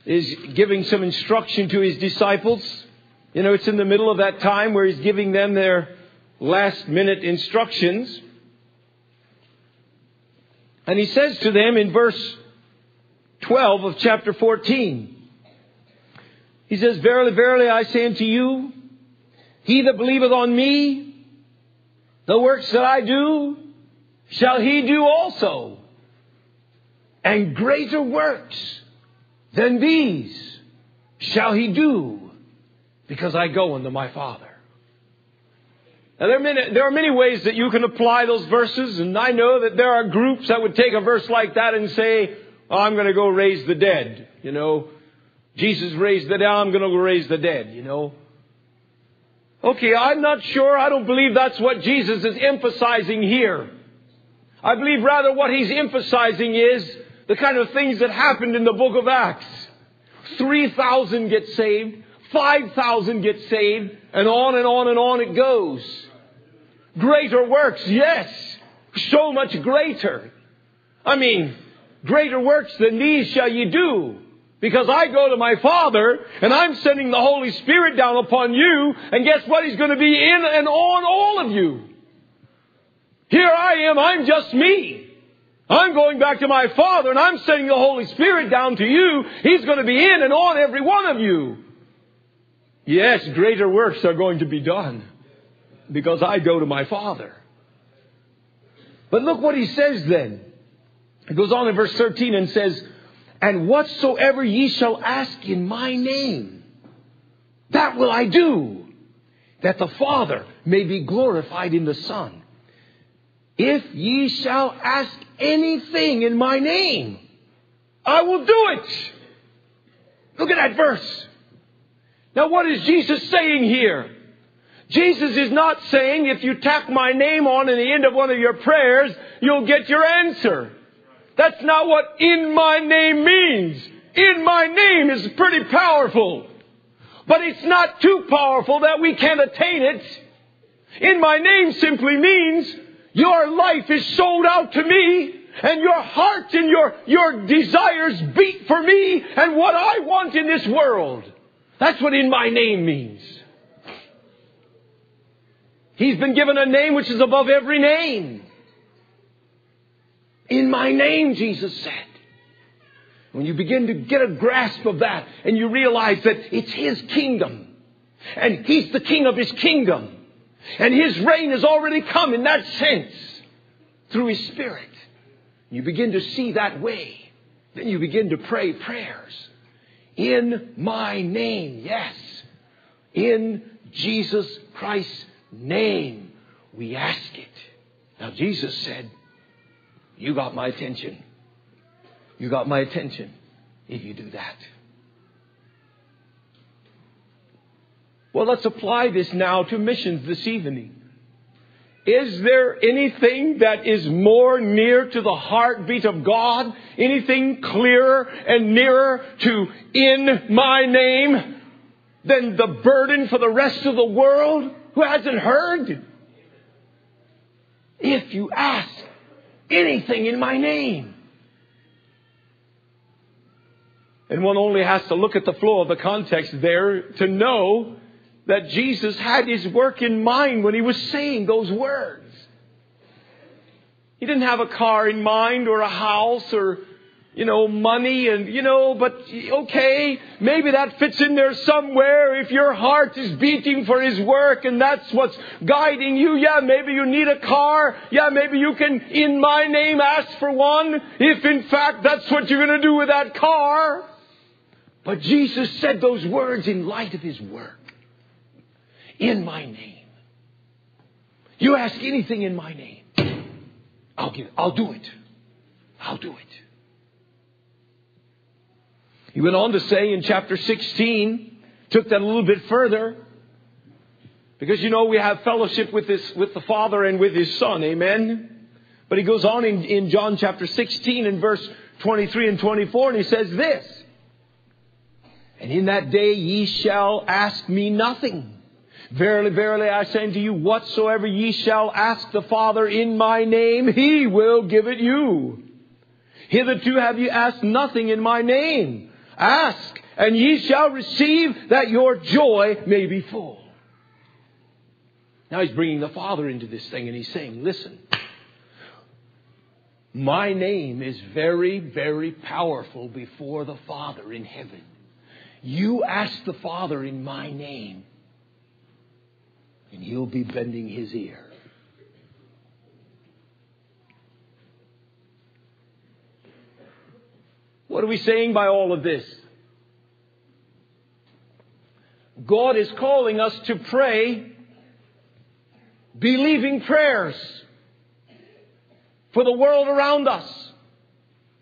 is giving some instruction to His disciples. You know, it's in the middle of that time where He's giving them their last minute instructions. And He says to them in verse twelve of chapter fourteen, He says, verily, verily, I say unto you, he that believeth on me, the works that I do, shall he do also. And greater works than these shall he do, because I go unto my Father. Now, there are, many, there are many ways that you can apply those verses. And I know that there are groups that would take a verse like that and say, oh, I'm going to go raise the dead. You know, Jesus raised the dead. I'm going to go raise the dead, you know. Okay, I'm not sure. I don't believe that's what Jesus is emphasizing here. I believe rather what He's emphasizing is the kind of things that happened in the book of Acts. three thousand get saved. five thousand get saved, and on and on and on it goes. Greater works, yes, so much greater. I mean, greater works than these shall ye do, because I go to my Father, and I'm sending the Holy Spirit down upon you, and guess what? He's going to be in and on all of you. Here I am, I'm just me. I'm going back to my Father, and I'm sending the Holy Spirit down to you. He's going to be in and on every one of you. Yes, greater works are going to be done because I go to my Father. But look what He says then. It goes on in verse thirteen and says, and whatsoever ye shall ask in my name, that will I do, that the Father may be glorified in the Son. If ye shall ask anything in my name, I will do it. Look at that verse. Now, what is Jesus saying here? Jesus is not saying if you tack my name on in the end of one of your prayers, you'll get your answer. That's not what in my name means. In my name is pretty powerful. But it's not too powerful that we can't attain it. In my name simply means your life is sold out to me. And your heart and your, your desires beat for me and what I want in this world. That's what in my name means. He's been given a name which is above every name. In my name, Jesus said. When you begin to get a grasp of that and you realize that it's His kingdom and He's the King of His kingdom and His reign has already come in that sense through His Spirit. You begin to see that way. Then you begin to pray prayers. In my name, yes, in Jesus Christ's name, we ask it. Now, Jesus said, you got my attention. You got my attention if you do that. Well, let's apply this now to missions this evening. Is there anything that is more near to the heartbeat of God? Anything clearer and nearer to in my name than the burden for the rest of the world who hasn't heard? If you ask anything in my name. And one only has to look at the flow of the context there to know that Jesus had his work in mind when he was saying those words. He didn't have a car in mind or a house or, you know, money and, you know, but okay, maybe that fits in there somewhere. If your heart is beating for his work and that's what's guiding you, yeah, maybe you need a car. Yeah, maybe you can, in my name, ask for one. If in fact that's what you're going to do with that car. But Jesus said those words in light of his work. In my name. You ask anything in my name. I'll give it. I'll do it. I'll do it. He went on to say in chapter sixteen, took that a little bit further. Because, you know, we have fellowship with this, with the Father and with his Son. Amen. But he goes on in, in John chapter sixteen and verse twenty-three and twenty-four. And he says this. And in that day ye shall ask me nothing. Verily, verily, I say unto you, whatsoever ye shall ask the Father in my name, he will give it you. Hitherto have ye asked nothing in my name. Ask, and ye shall receive, that your joy may be full. Now he's bringing the Father into this thing, and he's saying, listen, my name is very, very powerful before the Father in heaven. You ask the Father in my name. And he'll be bending his ear. What are we saying by all of this? God is calling us to pray, believing prayers for the world around us.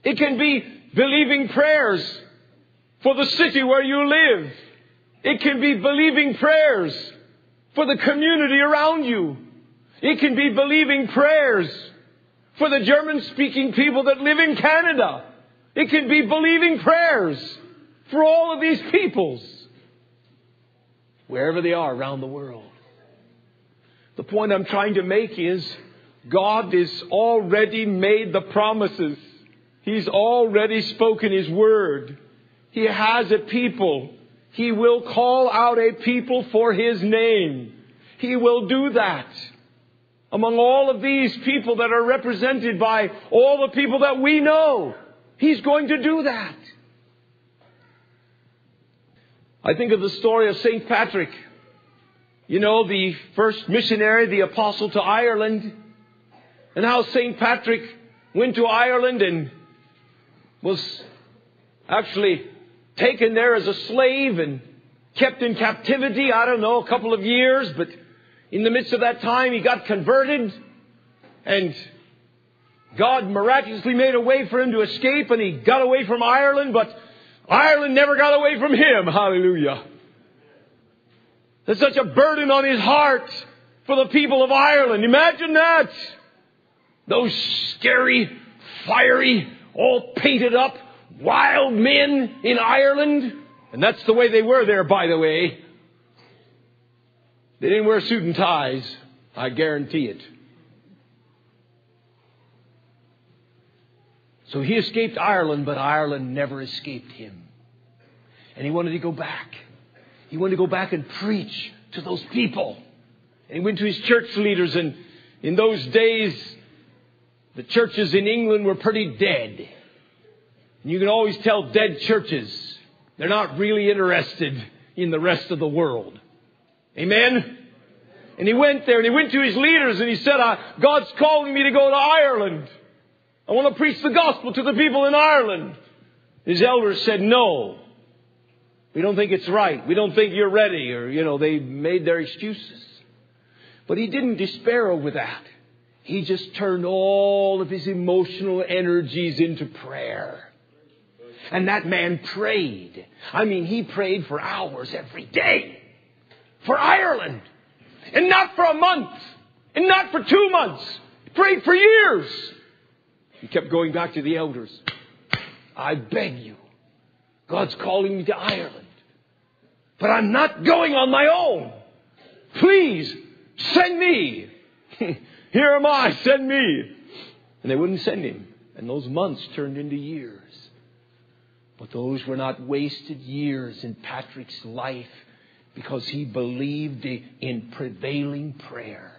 It can be believing prayers for the city where you live. It can be believing prayers for the community around you. It can be believing prayers for the German-speaking people that live in Canada. It can be believing prayers for all of these peoples, wherever they are around the world. The point I'm trying to make is God has already made the promises. He's already spoken his word. He has a people. He will call out a people for his name. He will do that. Among all of these people that are represented by all the people that we know, he's going to do that. I think of the story of Saint Patrick. You know, the first missionary, the apostle to Ireland. And how Saint Patrick went to Ireland and was actually taken there as a slave and kept in captivity, I don't know, a couple of years. But in the midst of that time, he got converted. And God miraculously made a way for him to escape. And he got away from Ireland. But Ireland never got away from him. Hallelujah. There's such a burden on his heart for the people of Ireland. Imagine that. Those scary, fiery, all painted up, wild men in Ireland. And that's the way they were there, by the way. They didn't wear suit and ties. I guarantee it. So he escaped Ireland, but Ireland never escaped him. And he wanted to go back. He wanted to go back and preach to those people. And he went to his church leaders. And in those days, the churches in England were pretty dead. And you can always tell dead churches. They're not really interested in the rest of the world. Amen? And he went there and he went to his leaders and he said, God's calling me to go to Ireland. I want to preach the gospel to the people in Ireland. His elders said, no. We don't think it's right. We don't think you're ready. Or, you know, they made their excuses. But he didn't despair over that. He just turned all of his emotional energies into prayer. And that man prayed. I mean, he prayed for hours every day for Ireland. And not for a month. And not for two months. He prayed for years. He kept going back to the elders. I beg you, God's calling me to Ireland. But I'm not going on my own. Please, send me. Here am I, send me. And they wouldn't send him. And those months turned into years. But those were not wasted years in Patrick's life, because he believed in prevailing prayer.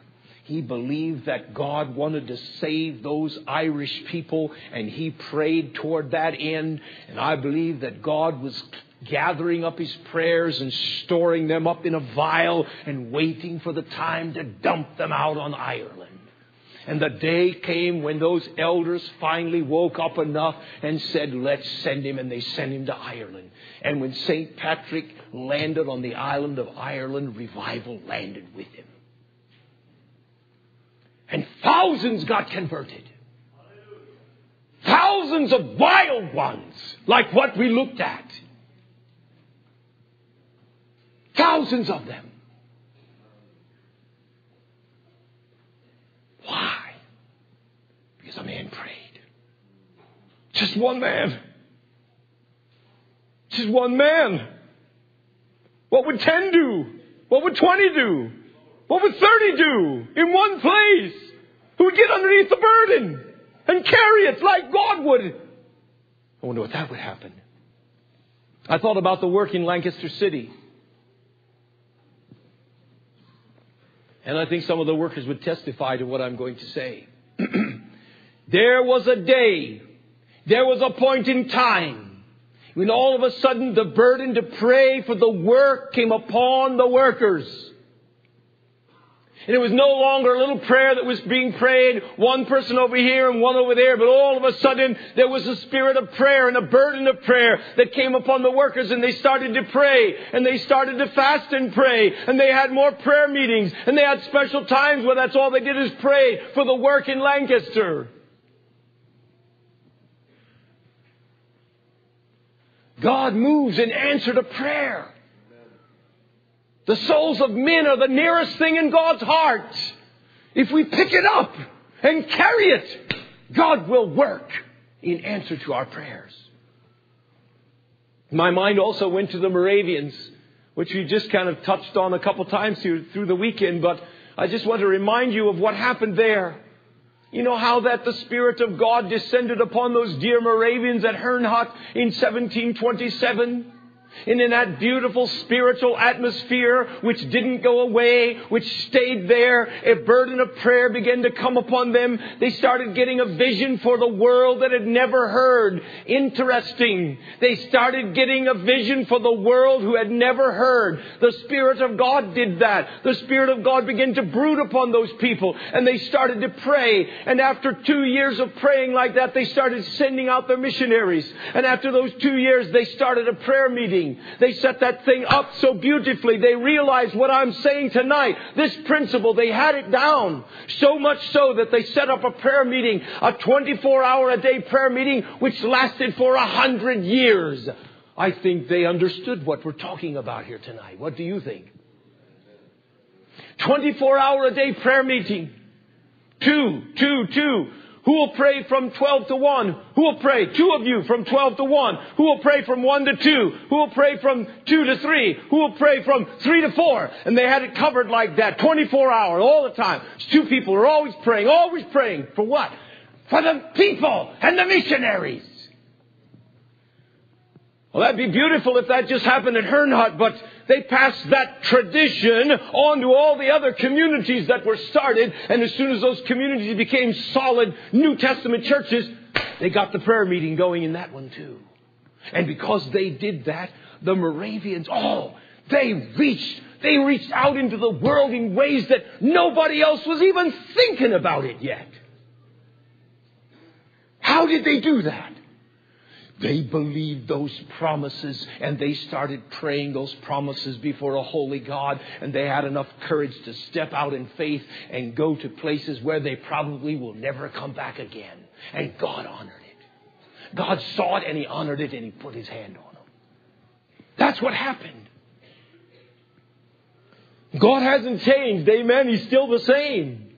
He believed that God wanted to save those Irish people, and he prayed toward that end. And I believe that God was gathering up his prayers and storing them up in a vial and waiting for the time to dump them out on Ireland. And the day came when those elders finally woke up enough and said, let's send him. And they sent him to Ireland. And when Saint Patrick landed on the island of Ireland, revival landed with him. And thousands got converted. Thousands of wild ones, like what we looked at. Thousands of them. Why? Because a man prayed. Just one man. Just one man. What would ten do? What would twenty do? What would thirty do in one place? Who would get underneath the burden and carry it like God would? I wonder what that would happen. I thought about the work in Lancaster City. And I think some of the workers would testify to what I'm going to say. There was a day, there was a point in time when all of a sudden the burden to pray for the work came upon the workers. And it was no longer a little prayer that was being prayed, one person over here and one over there, but all of a sudden there was a spirit of prayer and a burden of prayer that came upon the workers, and they started to pray, and they started to fast and pray, and they had more prayer meetings, and they had special times where that's all they did is pray for the work in Lancaster. God moves in answer to prayer. The souls of men are the nearest thing in God's heart. If we pick it up and carry it, God will work in answer to our prayers. My mind also went to the Moravians, which we just kind of touched on a couple times through, through the weekend, but I just want to remind you of what happened there. You know how that the Spirit of God descended upon those dear Moravians at Herrnhut in seventeen twenty-seven? And in that beautiful spiritual atmosphere, which didn't go away, which stayed there, a burden of prayer began to come upon them. They started getting a vision for the world that had never heard. Interesting. They started getting a vision for the world who had never heard. The Spirit of God did that. The Spirit of God began to brood upon those people, and they started to pray. And after two years of praying like that, they started sending out their missionaries. And after those two years, they started a prayer meeting. They set that thing up so beautifully. They realized what I'm saying tonight. This principle, they had it down. So much so that they set up a prayer meeting, a twenty-four hour a day prayer meeting, which lasted for a hundred years. I think they understood what we're talking about here tonight. What do you think? twenty-four hour a day prayer meeting. Two, two, two. Who will pray from twelve to one? Who will pray? Two of you from twelve to one. Who will pray from one to two? Who will pray from two to three? Who will pray from three to four? And they had it covered like that, twenty-four hour, all the time. It's two people who are always praying, always praying. For what? For the people and the missionaries. Well, that'd be beautiful if that just happened at Herrnhut, but they passed that tradition on to all the other communities that were started. And as soon as those communities became solid New Testament churches, they got the prayer meeting going in that one too. And because they did that, the Moravians, oh, they reached, they reached out into the world in ways that nobody else was even thinking about it yet. How did they do that? They believed those promises, and they started praying those promises before a holy God, and they had enough courage to step out in faith and go to places where they probably will never come back again. And God honored it. God saw it and he honored it and he put his hand on them. That's what happened. God hasn't changed. Amen. He's still the same.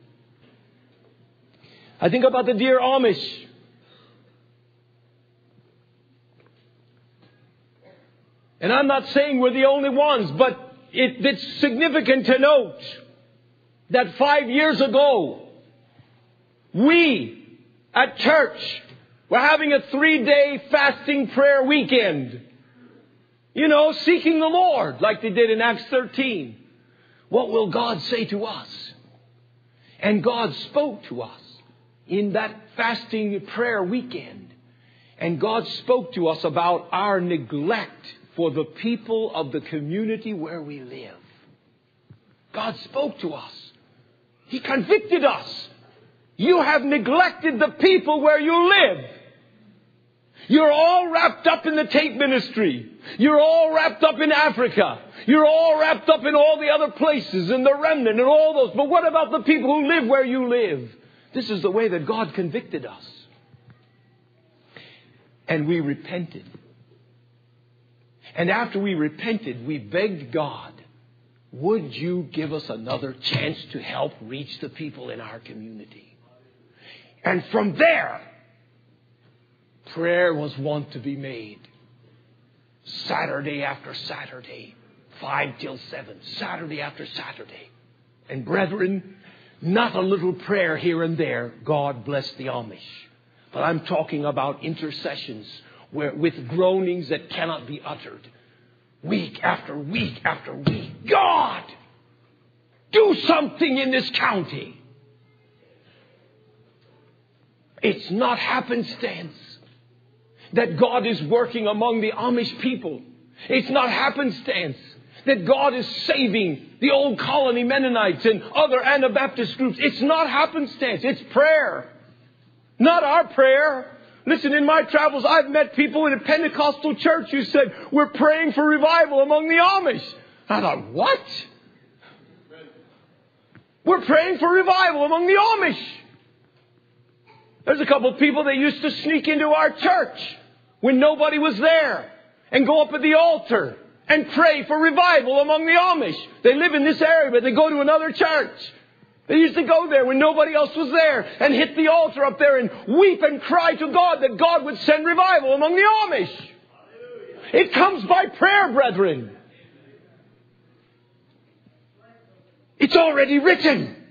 I think about the dear Amish. And I'm not saying we're the only ones, but it, it's significant to note that five years ago, we at church were having a three-day fasting prayer weekend. You know, seeking the Lord like they did in Acts thirteen. What will God say to us? And God spoke to us in that fasting prayer weekend. And God spoke to us about our neglect for the people of the community where we live. God spoke to us. He convicted us. You have neglected the people where you live. You're all wrapped up in the tape ministry. You're all wrapped up in Africa. You're all wrapped up in all the other places and the remnant and all those. But what about the people who live where you live? This is the way that God convicted us. And we repented. And after we repented, we begged God, would you give us another chance to help reach the people in our community? And from there, prayer was wont to be made. Saturday after Saturday, five till seven, Saturday after Saturday. And brethren, not a little prayer here and there. God bless the Amish. But I'm talking about intercessions where, with groanings that cannot be uttered. Week after week after week. God, do something in this county. It's not happenstance that God is working among the Amish people. It's not happenstance that God is saving the Old Colony Mennonites and other Anabaptist groups. It's not happenstance. It's prayer. Not our prayer. Listen, in my travels, I've met people in a Pentecostal church who said, we're praying for revival among the Amish. I thought, what? We're praying for revival among the Amish. There's a couple of people that used to sneak into our church when nobody was there and go up at the altar and pray for revival among the Amish. They live in this area, but they go to another church. They used to go there when nobody else was there and hit the altar up there and weep and cry to God that God would send revival among the Amish. It comes by prayer, brethren. It's already written.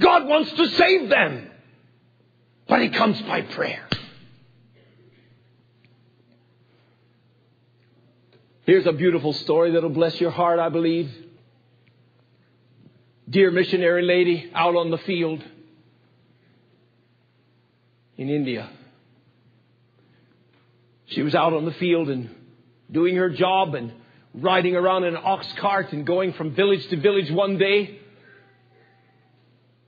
God wants to save them. But it comes by prayer. Here's a beautiful story that'll bless your heart, I believe. Dear missionary lady out on the field in India. She was out on the field and doing her job and riding around in an ox cart and going from village to village one day,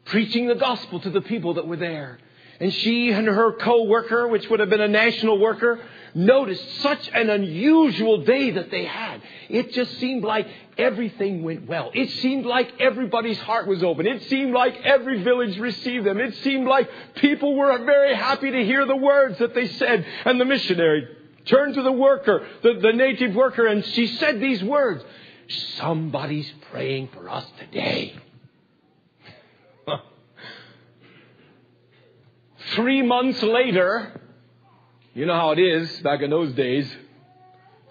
preaching the gospel to the people that were there. And she and her co-worker, which would have been a national worker, noticed such an unusual day that they had. It just seemed like everything went well. It seemed like everybody's heart was open. It seemed like every village received them. It seemed like people were very happy to hear the words that they said. And the missionary turned to the worker, the, the native worker, and she said these words. Somebody's praying for us today. Three months later, you know how it is back in those days,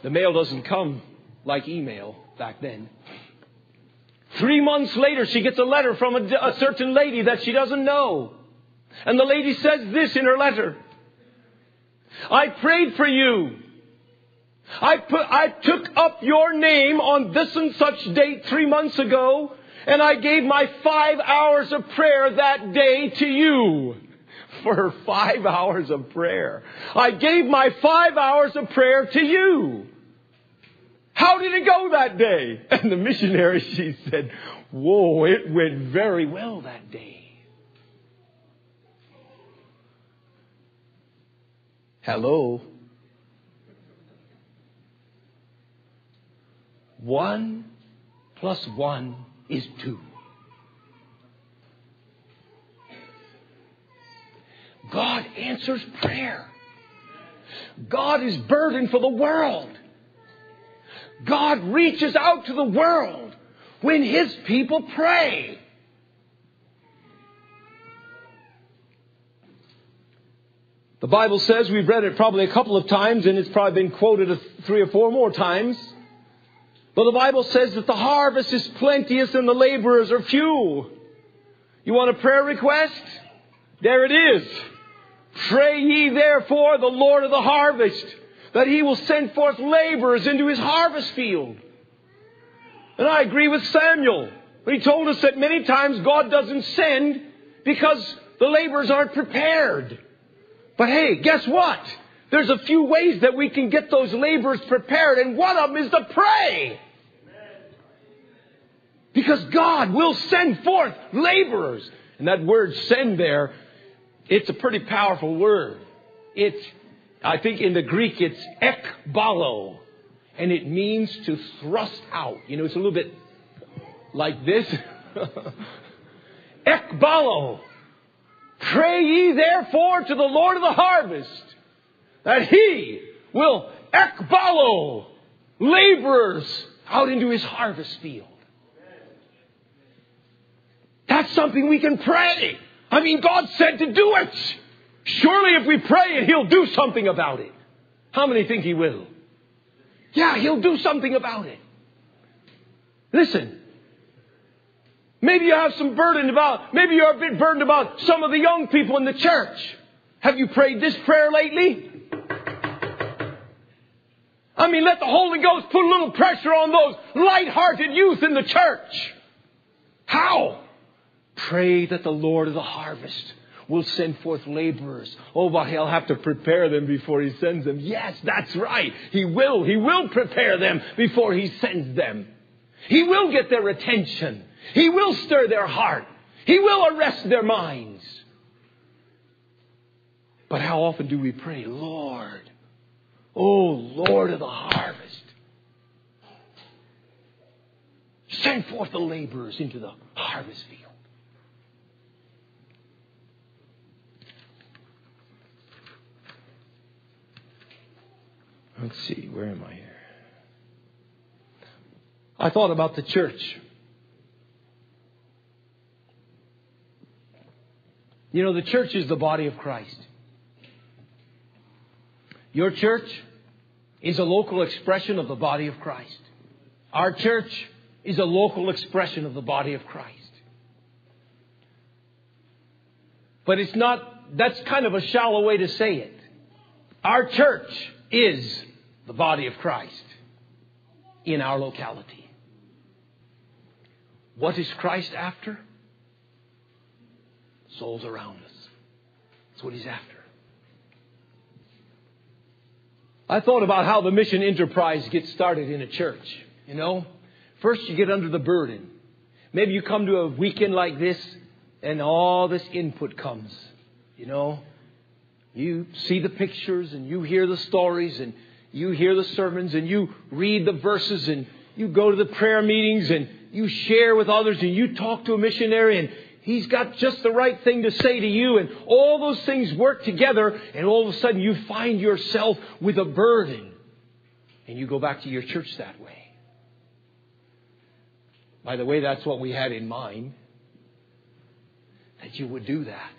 the mail doesn't come like email back then. Three months later, she gets a letter from a, a certain lady that she doesn't know. And the lady says this in her letter. I prayed for you. I put, I took up your name on this and such date three months ago, and I gave my five hours of prayer that day to you. For five hours of prayer. I gave my five hours of prayer to you. How did it go that day? And the missionary, she said, whoa, it went very well that day. Hello. One plus one is two. God answers prayer. God is burdened for the world. God reaches out to the world when His people pray. The Bible says, we've read it probably a couple of times, and it's probably been quoted three or four more times. But the Bible says that the harvest is plenteous and the laborers are few. You want a prayer request? There it is. Pray ye therefore the Lord of the harvest, that He will send forth laborers into His harvest field. And I agree with Samuel. He told us that many times God doesn't send because the laborers aren't prepared. But hey, guess what? There's a few ways that we can get those laborers prepared, and one of them is to pray. Because God will send forth laborers. And that word send there, it's a pretty powerful word. It's, I think in the Greek, it's ekbalo. And it means to thrust out. You know, it's a little bit like this. Ekbalo. Pray ye therefore to the Lord of the harvest, that He will ekbalo laborers out into His harvest field. That's something we can pray. I mean, God said to do it. Surely if we pray it, He'll do something about it. How many think He will? Yeah, He'll do something about it. Listen. Maybe you have some burden about, maybe you're a bit burdened about some of the young people in the church. Have you prayed this prayer lately? I mean, let the Holy Ghost put a little pressure on those light-hearted youth in the church. How? Pray that the Lord of the harvest will send forth laborers. Oh, but He'll have to prepare them before He sends them. Yes, that's right. He will. He will prepare them before He sends them. He will get their attention. He will stir their heart. He will arrest their minds. But how often do we pray, Lord, oh, Lord of the harvest, send forth the laborers into the harvest field. Let's see, where am I here? I thought about the church. You know, the church is the body of Christ. Your church is a local expression of the body of Christ. Our church is a local expression of the body of Christ. But it's not, that's kind of a shallow way to say it. Our church is the body of Christ in our locality. What is Christ after? Souls around us. That's what He's after. I thought about how the mission enterprise gets started in a church. You know, first you get under the burden. Maybe you come to a weekend like this and all this input comes. You know, you see the pictures and you hear the stories and you hear the sermons and you read the verses and you go to the prayer meetings and you share with others and you talk to a missionary and he's got just the right thing to say to you, and all those things work together, and all of a sudden you find yourself with a burden, and you go back to your church that way. By the way, that's what we had in mind, that you would do that.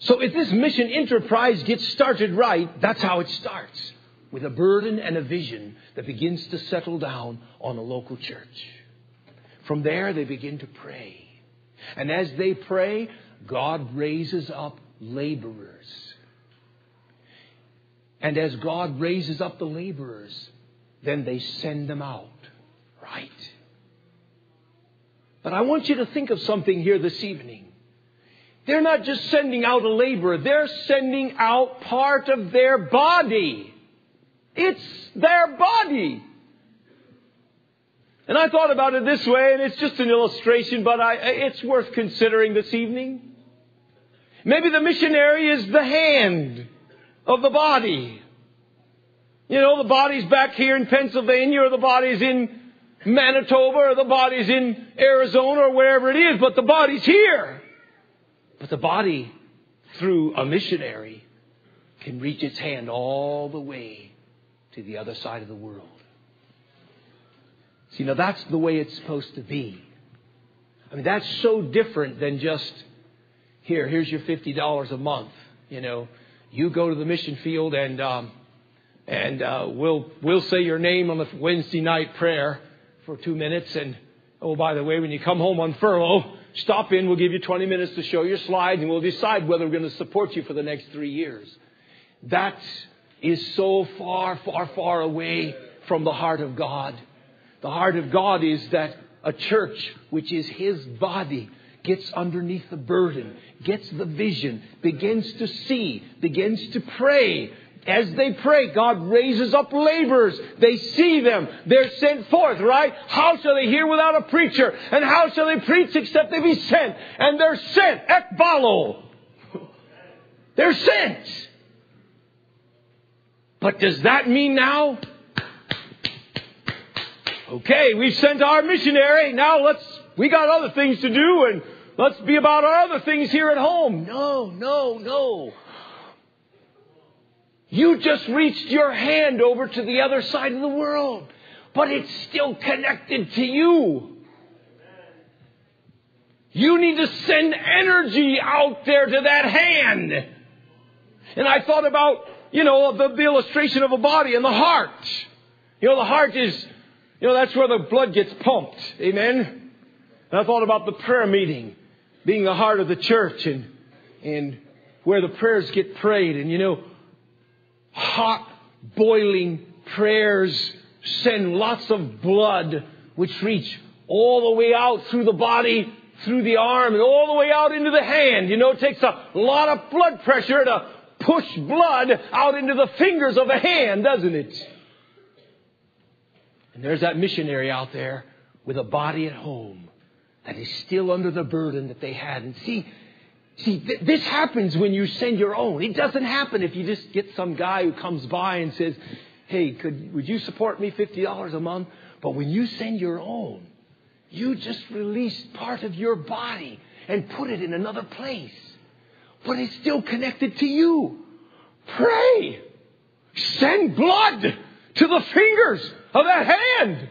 So if this mission enterprise gets started right, that's how it starts. With a burden and a vision that begins to settle down on a local church. From there, they begin to pray. And as they pray, God raises up laborers. And as God raises up the laborers, then they send them out. Right? But I want you to think of something here this evening. They're not just sending out a laborer. They're sending out part of their body. It's their body. And I thought about it this way, and it's just an illustration, but I, it's worth considering this evening. Maybe the missionary is the hand of the body. You know, the body's back here in Pennsylvania, or the body's in Manitoba, or the body's in Arizona, or wherever it is, but the body's here. But the body through a missionary can reach its hand all the way to the other side of the world. See, now that's the way it's supposed to be. I mean, that's so different than just, here, here's your fifty dollars a month. You know, you go to the mission field and um, and uh, we'll we'll say your name on the Wednesday night prayer for two minutes. And, oh, by the way, when you come home on furlough, stop in. We'll give you twenty minutes to show your slide, and we'll decide whether we're going to support you for the next three years. That is so far, far, far away from the heart of God. The heart of God is that a church, which is his body, gets underneath the burden, gets the vision, begins to see, begins to pray. As they pray, God raises up laborers. They see them. They're sent forth, right? How shall they hear without a preacher? And how shall they preach except they be sent? And they're sent. Ekbalo. They're sent. But does that mean now, okay, we've sent our missionary. Now let's, we got other things to do and let's be about our other things here at home. No, no, no. You just reached your hand over to the other side of the world, but it's still connected to you. You need to send energy out there to that hand. And I thought about, you know, the, the illustration of a body and the heart. You know, the heart is, you know, that's where the blood gets pumped. Amen. And I thought about the prayer meeting being the heart of the church and and where the prayers get prayed. And, you know, hot, boiling prayers send lots of blood, which reach all the way out through the body, through the arm, and all the way out into the hand. You know, it takes a lot of blood pressure to push blood out into the fingers of the hand, doesn't it? And there's that missionary out there with a body at home that is still under the burden that they had. And see, See, th- this happens when you send your own. It doesn't happen if you just get some guy who comes by and says, hey, could would you support me fifty dollars a month? But when you send your own, you just release part of your body and put it in another place. But it's still connected to you. Pray. Send blood to the fingers of that hand.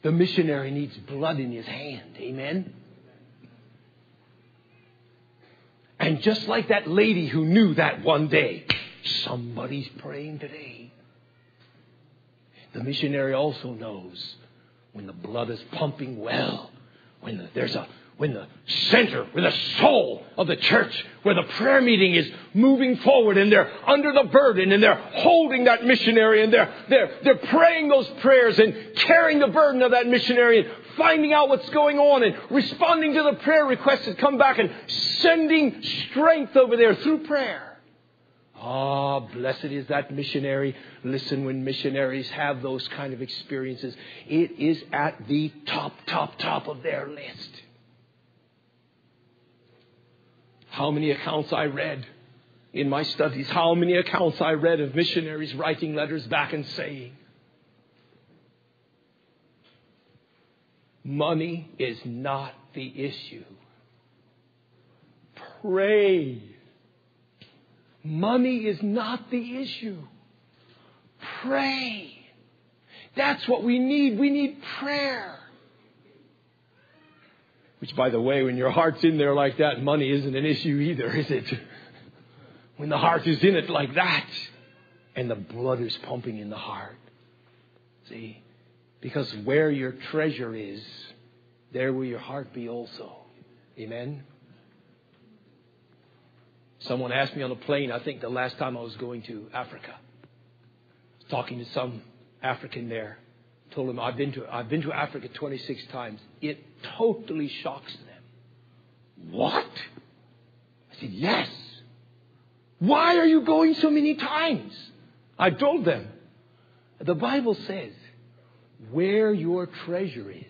The missionary needs blood in his hand. Amen. And just like that lady who knew that one day, somebody's praying today. The missionary also knows when the blood is pumping well, when the, there's a when the center, where the soul of the church, where the prayer meeting is moving forward and they're under the burden and they're holding that missionary and they're, they're, they're praying those prayers and carrying the burden of that missionary and finding out what's going on and responding to the prayer requests that come back and sending strength over there through prayer. Ah, oh, blessed is that missionary. Listen, when missionaries have those kind of experiences, it is at the top, top, top of their list. How many accounts I read in my studies, how many accounts I read of missionaries writing letters back and saying, money is not the issue. Pray. Money is not the issue. Pray. That's what we need. We need prayer. Which, by the way, when your heart's in there like that, money isn't an issue either, is it? When the heart is in it like that, and the blood is pumping in the heart. See? Because where your treasure is, there will your heart be also. Amen? Someone asked me on a plane, I think the last time I was going to Africa. I was talking to some African there. Told him I've been to I've been to Africa twenty-six times. It totally shocks them. What? I said, yes. Why are you going so many times? I told them. The Bible says, where your treasure is,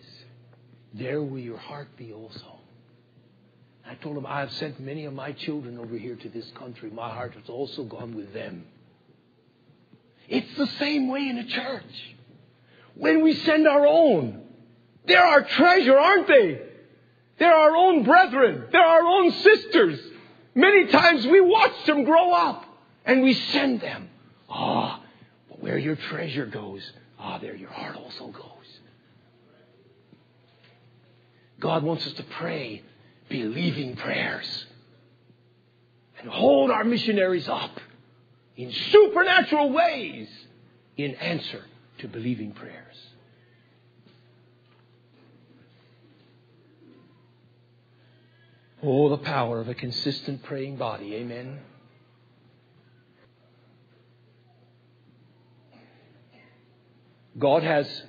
there will your heart be also. I told them, I have sent many of my children over here to this country. My heart has also gone with them. It's the same way in a church. When we send our own, they're our treasure, aren't they? They're our own brethren. They're our own sisters. Many times we watch them grow up and we send them. Ah, but where your treasure goes, ah, there your heart also goes. God wants us to pray believing prayers and hold our missionaries up in supernatural ways in answer to believing prayers. Oh, the power of a consistent praying body. Amen. God has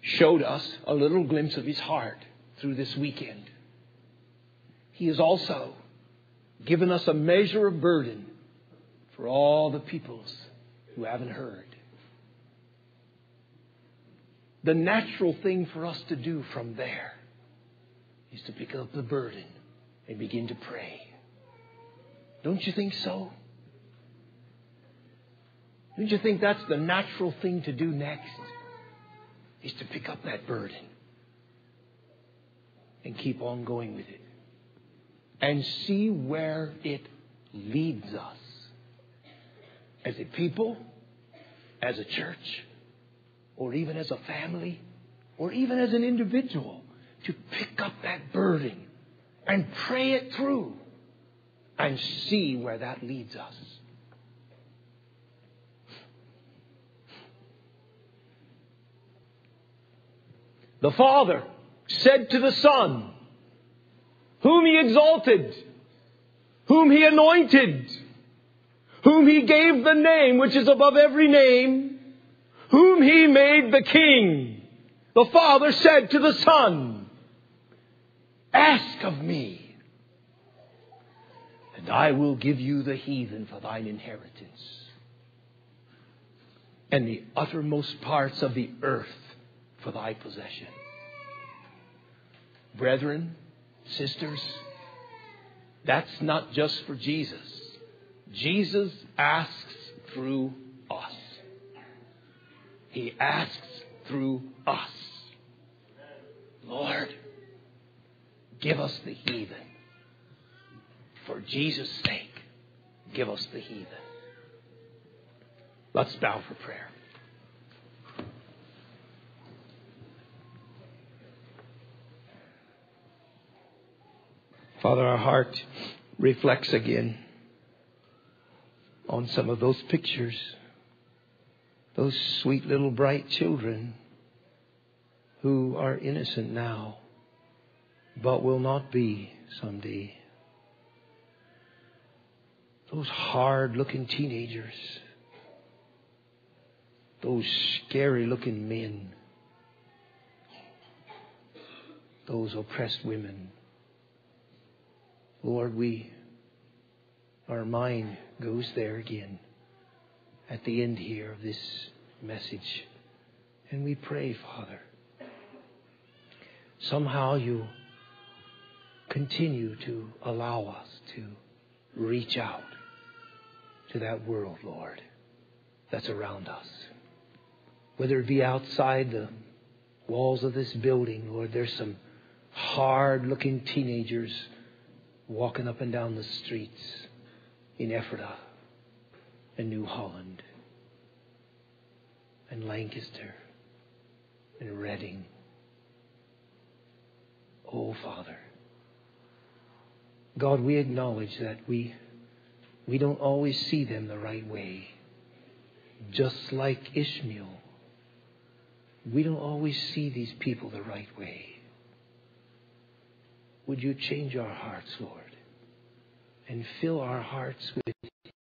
showed us a little glimpse of his heart through this weekend. He has also given us a measure of burden for all the peoples who haven't heard. The natural thing for us to do from there is to pick up the burden and begin to pray. Don't you think so? Don't you think that's the natural thing to do next? Is to pick up that burden and keep on going with it and see where it leads us as a people, as a church, or even as a family, or even as an individual, to pick up that burden and pray it through and see where that leads us. The Father said to the Son, whom he exalted, whom he anointed, whom he gave the name which is above every name, whom he made the King. The Father said to the Son, ask of me, and I will give you the heathen for thine inheritance, and the uttermost parts of the earth for thy possession. Brethren, sisters, that's not just for Jesus. Jesus asks through us. He asks through us. Lord, give us the heathen. For Jesus' sake, give us the heathen. Let's bow for prayer. Father, our heart reflects again on some of those pictures, those sweet little bright children who are innocent now, but will not be someday. Those hard-looking teenagers, those scary-looking men, those oppressed women. Lord, we, our mind goes there again at the end here of this message. And we pray, Father, somehow you continue to allow us to reach out to that world, Lord, that's around us. Whether it be outside the walls of this building, Lord, there's some hard-looking teenagers walking up and down the streets in Ephrata and New Holland and Lancaster and Reading. Oh, Father, God, we acknowledge that we we don't always see them the right way. Just like Ishmael, we don't always see these people the right way. Would you change our hearts, Lord, and fill our hearts with